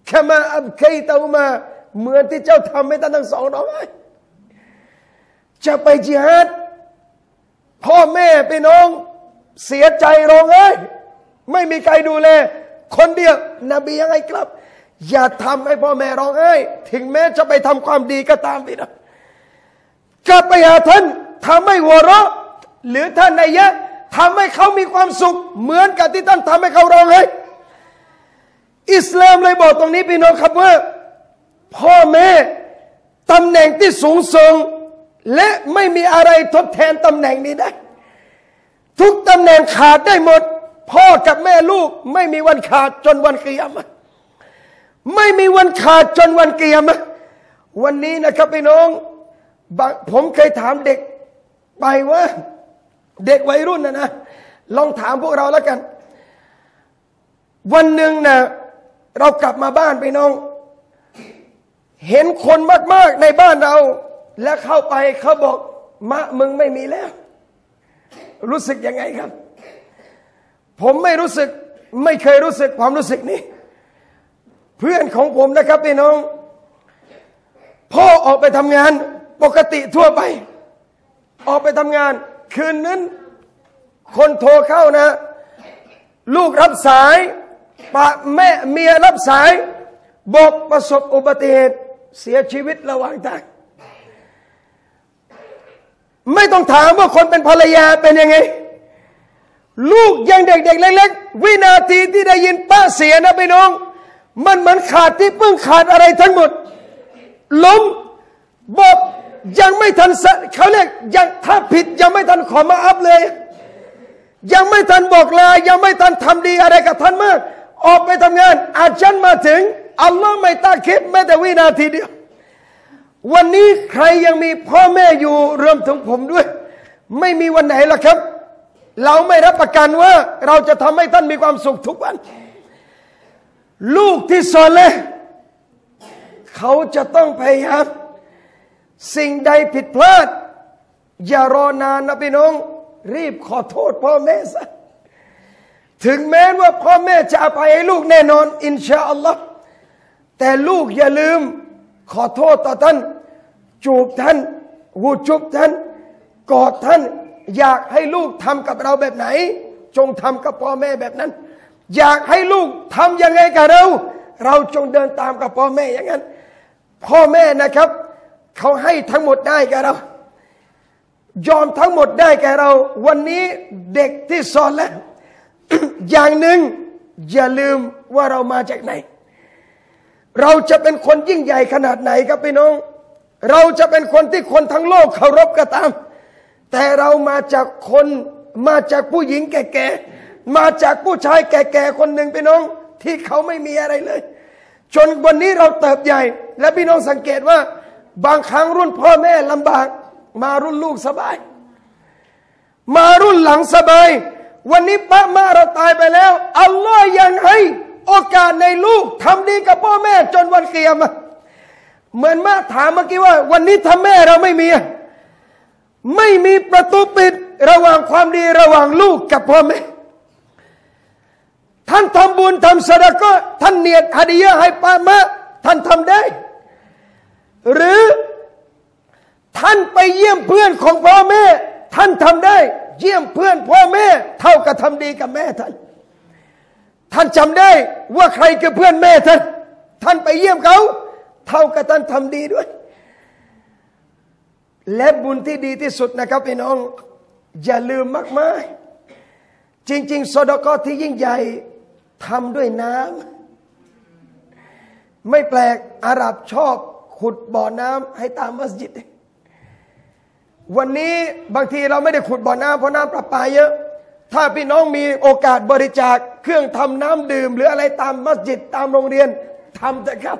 กะมาอับกัยตะฮุมาเหมือนที่เจ้าทำให้ท่านทั้งสองร้องไห้จะไปญิฮาดพ่อแม่พี่น้องเสียใจร้องไห้ไม่มีใครดูแลคนเดียวนบียังไงครับอย่าทำให้พ่อแม่ร้องไห้ถึงแม้จะไปทำความดีก็ตามพี่น้องกลับไปหาท่านทำให้หัวเราะหรือท่านนายะทำให้เขามีความสุขเหมือนกับที่ท่านทำให้เขาร้องไห้อิสลามเลยบอกตรงนี้พี่น้องครับว่าพ่อแม่ตำแหน่งที่สูงส่งและไม่มีอะไรทดแทนตำแหน่งนี้ได้ทุกตำแหน่งขาดได้หมดพ่อกับแม่ลูกไม่มีวันขาดจนวันกิยามะห์ไม่มีวันขาดจนวันกิยามะห์วันนี้นะครับพี่น้องผมเคยถามเด็กไปว่าเด็กวัยรุ่นนะลองถามพวกเราแล้วกันวันหนึ่งนะเรากลับมาบ้านพี่น้องเห็นคนมากๆในบ้านเราและเข้าไปเขาบอกมะมึงไม่มีแล้วรู้สึกยังไงครับผมไม่รู้สึกไม่เคยรู้สึกความรู้สึกนี้เพื่อนของผมนะครับพี่น้องพ่อออกไปทำงานปกติทั่วไปออกไปทำงานคืนนั้นคนโทรเข้านะลูกรับสายป้าแม่เมียรับสายบอกประสบอุบัติเหตุเสียชีวิตระหว่างทางไม่ต้องถามว่าคนเป็นภรรยาเป็นยังไงลูกยังเด็กๆเล็กๆวินาทีที่ได้ยินป้าเสียนะพี่น้องมันเหมือนขาดที่พึ่งขาดอะไรทั้งหมดล้มบอกยังไม่ทันเขาเรียกยังถ้าผิดยังไม่ทันขอมาอัพเลยยังไม่ทันบอกลายังไม่ทันทำดีอะไรกับท่านมาก ออกไปทำงานอาจันมาถึงอัลลอฮ์ไม่ตาคิดแม้แต่วินาทีเดียววันนี้ใครยังมีพ่อแม่อยู่รวมถึงผมด้วยไม่มีวันไหนหรอกครับเราไม่รับประกันว่าเราจะทำให้ท่านมีความสุขทุกวันลูกที่ซอเลห์เขาจะต้องพยายามสิ่งใดผิดพลาดอย่ารอนานนะพี่น้องรีบขอโทษพ่อแม่ซะถึงแม้ว่าพ่อแม่จะอภัยให้ลูกแน่นอนอินชาอัลลอฮ์แต่ลูกอย่าลืมขอโทษต่อท่านจูบท่านวูจุบท่านกอดท่านอยากให้ลูกทำกับเราแบบไหนจงทำกับพ่อแม่แบบนั้นอยากให้ลูกทำยังไงกับเราเราจงเดินตามกับพ่อแม่อย่างนั้นพ่อแม่นะครับเขาให้ทั้งหมดได้กับเรายอมทั้งหมดได้แก่เราวันนี้เด็กที่สอนแล้ว อย่างหนึ่งอย่าลืมว่าเรามาจากไหนเราจะเป็นคนยิ่งใหญ่ขนาดไหนครับพี่น้องเราจะเป็นคนที่คนทั้งโลกเคารพก็ตามแต่เรามาจากคนมาจากผู้หญิงแก่ๆมาจากผู้ชายแก่ๆคนหนึ่งพี่น้องที่เขาไม่มีอะไรเลยจนวันนี้เราเติบใหญ่และพี่น้องสังเกตว่าบางครั้งรุ่นพ่อแม่ลำบากมารุ่นลูกสบายมารุ่นหลังสบายวันนี้ป้ามาเราตายไปแล้วอัลลอฮ์ยังให้โอกาสในลูกทำดีกับพ่อแม่จนวันเกียรติเหมือนมาถามเมื่อกี้ว่าวันนี้ทำแม่เราไม่มีประตูปิดระหว่างความดีระหว่างลูกกับพ่อแม่ท่านทำบุญทำสระก็ท่านเนียดฮะดียะให้ป้ามาท่านทำได้หรือท่านไปเยี่ยมเพื่อนของพ่อแม่ท่านทำได้เยี่ยมเพื่อนพ่อแม่เท่ากับทำดีกับแม่ท่านจำได้ว่าใครคือเพื่อนแม่ท่านไปเยี่ยมเขาเท่ากับท่านทำดีด้วยและบุญที่ดีที่สุดนะครับพี่น้องอย่าลืมมากมายจริงๆซอดากะห์ที่ยิ่งใหญ่ทำด้วยน้ำไม่แปลกอาหรับชอบขุดบ่อน้ำให้ตามมัสยิดวันนี้บางทีเราไม่ได้ขุดบ่อน้ำเพราะน้ำประปาเยอะถ้าพี่น้องมีโอกาสบริจาคเครื่องทำน้ำดื่มหรืออะไรตามมัสยิดตามโรงเรียนทำเถอะครับ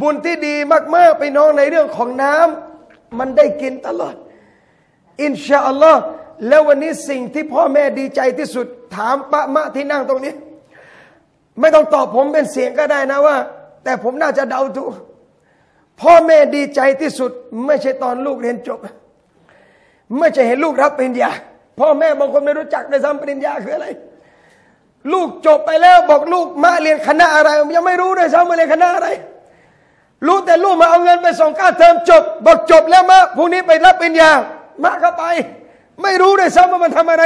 บุญที่ดีมากๆพี่น้องในเรื่องของน้ำมันได้กินตลอดอินชาอัลลอฮ์แล้ววันนี้สิ่งที่พ่อแม่ดีใจที่สุดถามปะมะที่นั่งตรงนี้ไม่ต้องตอบผมเป็นเสียงก็ได้นะว่าแต่ผมน่าจะเดาถูกพ่อแม่ดีใจที่สุดไม่ใช่ตอนลูกเรียนจบไม่ใช่เห็นลูกรับปริญญาพ่อแม่บางคนไม่รู้จักเลยซ้ำปริญญาคืออะไรลูกจบไปแล้วบอกลูกมาเรียนคณะอะไรยังไม่รู้เลยซ้ำมาเรียนคณะอะไรรู้แต่ลูกมาเอาเงินไปส่งค่าเทอมจบบอกจบแล้วมาพรุ่งนี้ไปรับปริญญามาเข้าไปไม่รู้เลยซ้ำว่ามันทำอะไร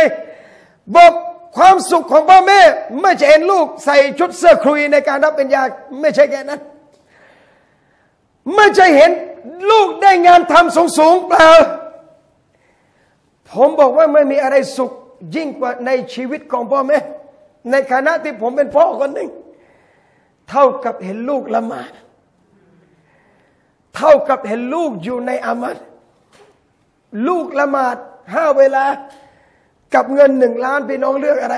บอกความสุขของพ่อแม่ไม่ใช่เห็นลูกใส่ชุดเสื้อคลุยในการรับปริญญาไม่ใช่แค่นั้นไม่ใช่เห็นลูกได้งานทำสูงๆเปล่าผมบอกว่าไม่มีอะไรสุขยิ่งกว่าในชีวิตของพ่อแม่ในขณะที่ผมเป็นพ่อคนหนึ่งเท่ากับเห็นลูกละหมาดเท่ากับเห็นลูกอยู่ในอามัดลูกละหมาด5 เวลากับเงิน1 ล้านพี่น้องเลือกอะไร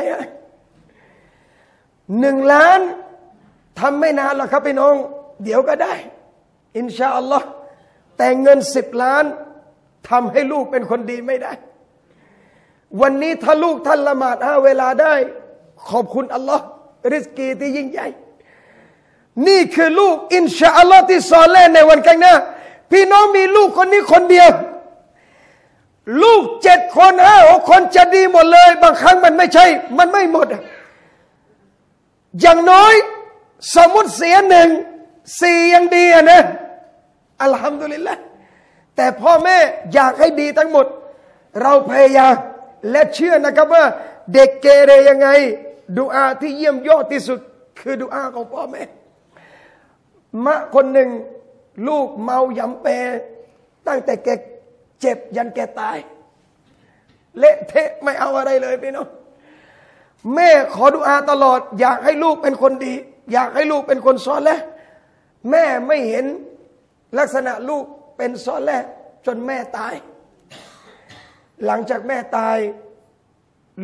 1 ล้านทำไม่นานหรอกครับพี่น้องเดี๋ยวก็ได้อินชาอัลลอฮ์แต่เงิน10 ล้านทำให้ลูกเป็นคนดีไม่ได้วันนี้ถ้าลูกท่านละหมาด5 เวลาได้ขอบคุณอัลลอฮ์ริสกีที่ยิ่งใหญ่นี่คือลูกอินชาอัลลอฮ์ที่ซอเลห์ในวันข้างหน้าพี่น้องมีลูกคนนี้คนเดียวลูก7 คน 5 คนจะดีหมดเลยบางครั้งมันไม่หมดอย่างน้อยสมมติเสีย1 4ยังดีนะอัลฮัมดุลิลละห์แต่พ่อแม่อยากให้ดีทั้งหมดเราพยายามและเชื่อนะครับว่าเด็กเกเรยังไงดุอาที่เยี่ยมยอดที่สุดคือดุอาของพ่อแม่มะคนหนึ่งลูกเมายำเปตั้งแต่แกเจ็บยันแกตายเละเทะไม่เอาอะไรเลยพี่น้องแม่ขอดุอาตลอดอยากให้ลูกเป็นคนดีอยากให้ลูกเป็นคนซอเลห์แม่ไม่เห็นลักษณะลูกเป็นซอเลห์จนแม่ตายหลังจากแม่ตาย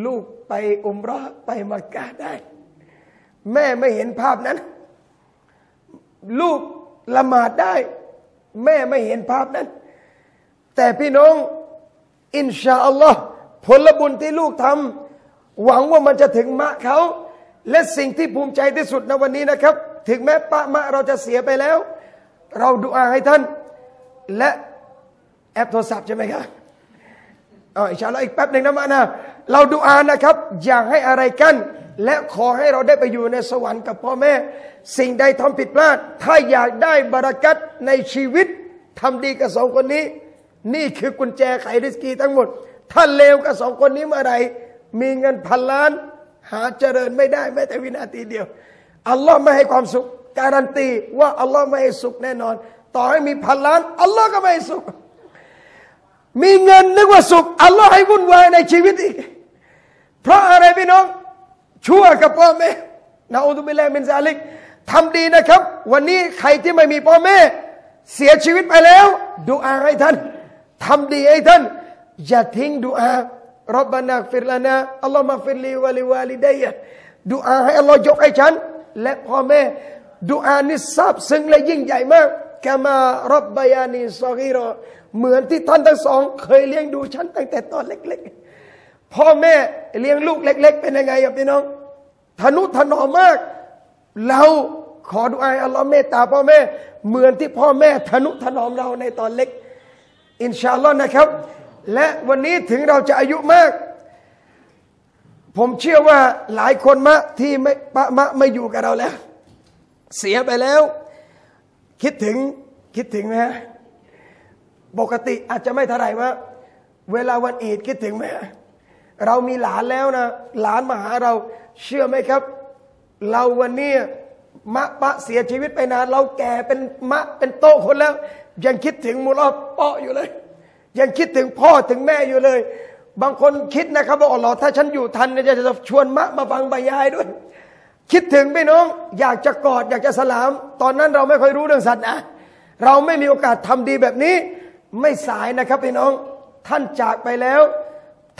ลูกไปอุมเราะห์ไปมักกะฮ์ได้ แม่ไม่เห็นภาพนั้นลูกละหมาดได้แม่ไม่เห็นภาพนั้นแต่พี่น้องอินชาอัลลอฮ์ผลบุญที่ลูกทำหวังว่ามันจะถึงมะเขาและสิ่งที่ภูมิใจที่สุดในวันนี้นะครับถึงแม้ปะมะเราจะเสียไปแล้วเราดุอาให้ท่านและแอปโทรศัพท์ใช่ไหมครับอินชาอัลลอฮ์อีกแป๊บหนึ่งนะมะนะเราดุอานะครับอยากให้อะไรกันและขอให้เราได้ไปอยู่ในสวรรค์กับพ่อแม่สิ่งใดทำผิดพลาดถ้าอยากได้บารอกัตในชีวิตทำดีกับสองคนนี้นี่คือกุญแจไขริสกีทั้งหมดถ้าเลวกับสองคนนี้เมื่อไรมีเงินพันล้านหาเจริญไม่ได้แม้แต่วินาทีเดียวอัลลอฮ์ไม่ให้ความสุขการันตีว่าอัลลอฮ์ไม่ให้สุขแน่นอนต่อให้มีพันล้านอัลลอฮ์ก็ไม่ให้สุขมีเงินนึกว่าสุขอัลลอฮ์ให้วุ่นวายในชีวิตอีกเพราะอะไรพี่น้องชั่วกับพ่อแม่นะอูซุบิลลาฮิมินซาลิกทำดีนะครับวันนี้ใครที่ไม่มีพ่อแม่เสียชีวิตไปแล้วดุอาให้ท่านทำดีให้ท่านอย่าทิ้งดุอาร็อบบะนาอักฟิรลานาอัลลอฮุมมักฟิรลีวะลิวาลิดัยดุอาให้อัลลอฮ์ยกให้ฉันและพ่อแม่ดุอานี่ซาบซึ้งและยิ่งใหญ่มากกะมาร็อบบะยานีซอกีรอเหมือนที่ท่านทั้งสองเคยเลี้ยงดูฉันตั้งแต่ตอนเล็กๆพ่อแม่เลี้ยงลูกเล็กๆเป็นยังไงครับพี่น้องทนุถนอมมากเราขอดุอาอัลลอฮ์เมตตาพ่อแม่เหมือนที่พ่อแม่ทนุถนอมเราในตอนเล็กอินชาอัลลอฮ์นะครับและวันนี้ถึงเราจะอายุมากผมเชื่อว่าหลายคนมะที่ไม่ปะมะไม่อยู่กับเราแล้วเสียไปแล้วคิดถึงไหมปกติอาจจะไม่เท่าไหร่มะเวลาวันอีดคิดถึงไหมเรามีหลานแล้วนะหลานมาหาเราเชื่อไหมครับเราวันนี้มะปะเสียชีวิตไปนานเราแก่เป็นมะเป็นโตคนแล้วยังคิดถึงมูลอปะอยู่เลยยังคิดถึงพ่อถึงแม่อยู่เลยบางคนคิดนะครับว่าอ๋อถ้าฉันอยู่ทันจะชวนมะมาฟังบรรยายด้วยคิดถึงพี่น้องอยากจะกอดอยากจะสลามตอนนั้นเราไม่ค่อยรู้เรื่องศาสนาเราไม่มีโอกาสทำดีแบบนี้ไม่สายนะครับพี่น้องท่านจากไปแล้ว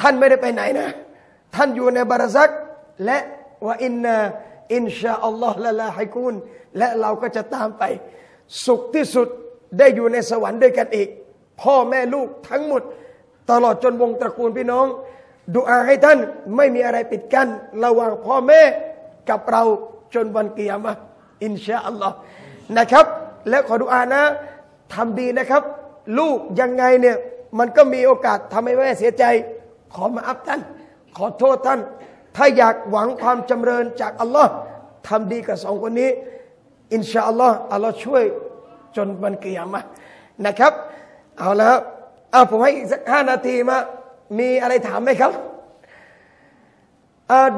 ท่านไม่ได้ไปไหนนะท่านอยู่ในบารซักและว่าอินนาอินชาอัลลอฮ์ละลาฮิกูนและเราก็จะตามไปสุขที่สุดได้อยู่ในสวรรค์ด้วยกันอีกพ่อแม่ลูกทั้งหมดตลอดจนวงตระกูลพี่น้องดุอาให้ท่านไม่มีอะไรปิดกั้นระหว่างพ่อแม่กับเราจนวันกิยามะห์อินชาอัลลอฮ์นะครับและขอดุอานะทำดีนะครับลูกยังไงเนี่ยมันก็มีโอกาสทำให้แม่เสียใจขอมาอัพท่านขอโทษท่านถ้าอยากหวังความจำเริญจากอัลลอฮ์ทำดีกับสองคนนี้อินชาอัลลอฮ์อัลลอฮ์ช่วยจนวันกิยามะห์นะครับเอาแล้วผมให้อีกสัก5 นาทีมามีอะไรถามไหมครับ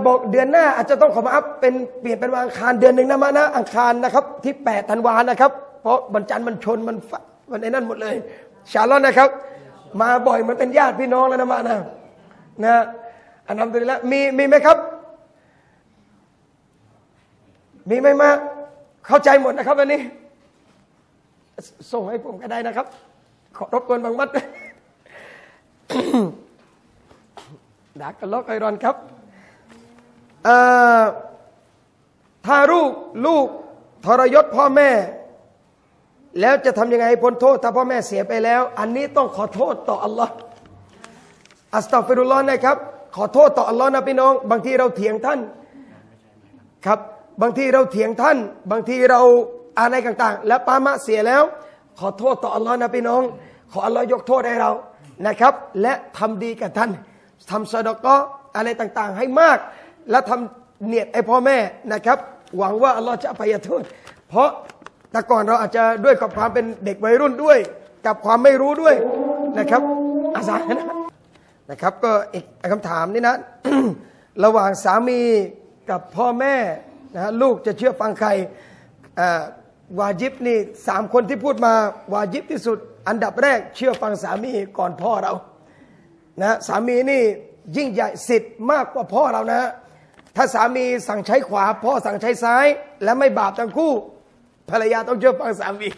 บอกเดือนหน้าอาจจะต้องขอมาอัพเป็นเปลี่ยนเป็นวันอังคารเดือนหนึ่งนะมานะอังคารนะครับที่8 ธันวานะครับเพราะวันจันทร์มันชนมันไอ้นั่นหมดเลยอินชาอัลลอฮ์นะครับมาบ่อยมันเป็นญาติพี่น้องแล้วนะมานะอันนั้นตัวละมีไหมครับมีไหมมาเข้าใจหมดนะครับวันนี้ส่งให้ผมก็ได้นะครับขอรบกวนบางมัดดักกันล็อกไอรอนครับทารุกลูกทรยศพ่อแม่แล้วจะทำยังไงให้พ้นโทษถ้าพ่อแม่เสียไปแล้วอันนี้ต้องขอโทษต่ออัลลอฮ์อัสตัฆฟิรุลลอฮ์นะครับขอโทษต่ออัลลอฮ์นะพี่น้องบางทีเราเถียงท่านครับบางทีเราเถียงท่านบางทีเราอะไรต่างๆแล้วปามะเสียแล้วขอโทษต่ออัลลอฮ์นะพี่น้องขออัลลอฮ์ยกโทษให้เรานะครับและทำดีกับท่านทำซะดาเกาะห์อะไรต่างๆให้มากและทำเนียดไอ้พ่อแม่นะครับหวังว่าอัลลอฮ์จะอภัยโทษเพราะแต่ก่อนเราอาจจะด้วยกับความเป็นเด็กวัยรุ่นด้วยกับความไม่รู้ด้วยนะครับอาสานะนะครับก็อีกคำถามนี่นะ ระหว่างสามีกับพ่อแม่นะลูกจะเชื่อฟังใครวาญิบนี่3 คนที่พูดมาวาญิบที่สุดอันดับแรกเชื่อฟังสามีก่อนพ่อเรานะสามีนี่ยิ่งใหญ่สิทธิ์มากกว่าพ่อเรานะถ้าสามีสั่งใช้ขวาพ่อสั่งใช้ซ้ายและไม่บาปทั้งคู่ภรรยาต้องเชื่อฟังสามี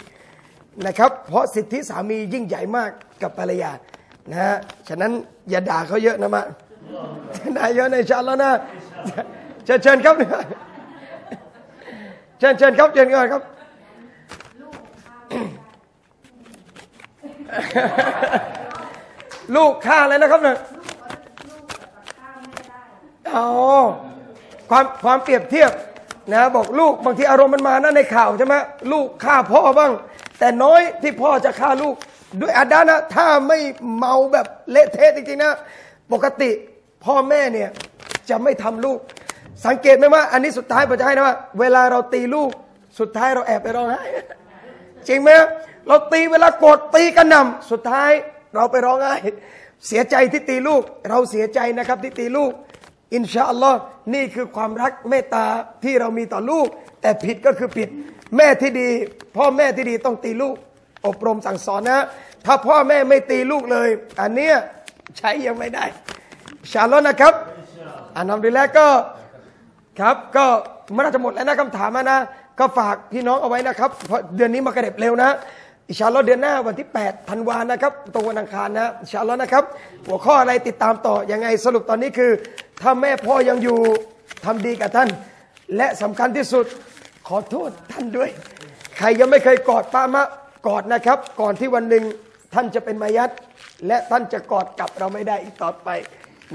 นะครับเพราะสิทธิสามียิ่งใหญ่มากกับภรรยานะฮะฉะนั้นอย่าด่าเขาเยอะนะมะ ด่าเยอะในชาติแล้วนะเชิญครับ เชิญครับเชิญก่อนครับลูกฆ่าอะไรนะครับเนี่ยอ๋อความเปรียบเทียบนะบอกลูกบางทีอารมณ์มันมานะในข่าวใช่ไหมลูกฆ่าพ่อบ้างแต่น้อยที่พ่อจะฆ่าลูกด้วยอาดานะถ้าไม่เมาแบบเละเทะจริงๆนะปกติพ่อแม่เนี่ยจะไม่ทำลูกสังเกตไหมว่าอันนี้สุดท้ายผมจะให้นะว่าเวลาเราตีลูกสุดท้ายเราแอบไปร้องไห้จริงไหมเราตีเวลาโกรธตีกระหน่ำสุดท้ายเราไปร้องไห้เสียใจที่ตีลูกเราเสียใจนะครับที่ตีลูกอินชาอัลลอฮ์นี่คือความรักเมตตาที่เรามีต่อลูกแต่ผิดก็คือผิดแม่ที่ดีพ่อแม่ที่ดีต้องตีลูกอบรมสั่งสอนนะถ้าพ่อแม่ไม่ตีลูกเลยอันเนี้ยใช้ยังไม่ได้อินชาอัลลอฮ์นะครับอันนั้นดีแล้วก็ครับก็มันน่าจะหมดแล้วนะคำถามนะก็ฝากพี่น้องเอาไว้นะครับเพราะเดือนนี้มากระเด็บเร็วนะอินชาอัลลอฮ์เดือนหน้าวันที่8ธันวาคมนะครับตรงวันอังคารนะอินชาอัลลอฮ์นะครับหัวข้ออะไรติดตามต่อยังไงสรุปตอนนี้คือถ้าแม่พ่อยังอยู่ทำดีกับท่านและสำคัญที่สุดขอโทษท่านด้วยใครยังไม่เคยกอดป้ามะกอดนะครับก่อนที่วันหนึ่งท่านจะเป็นมายัดและท่านจะกอดกลับเราไม่ได้อีกต่อไป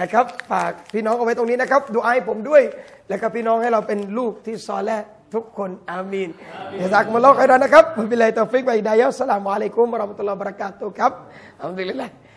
นะครับฝากพี่น้องเอาไว้ตรงนี้นะครับดูอาให้ผมด้วยและก็พี่น้องให้เราเป็นลูกที่ซอและทุกคนอามีนอย่าจากมาลอกให้เรานะครับบิลลาฮิตอฟิกวัยดายะสลามอะลัยกุมวะเราะมะตุลลอฮิวะบะเราะกาตุฮ์ครับอัลฮัมดุลิลลาห์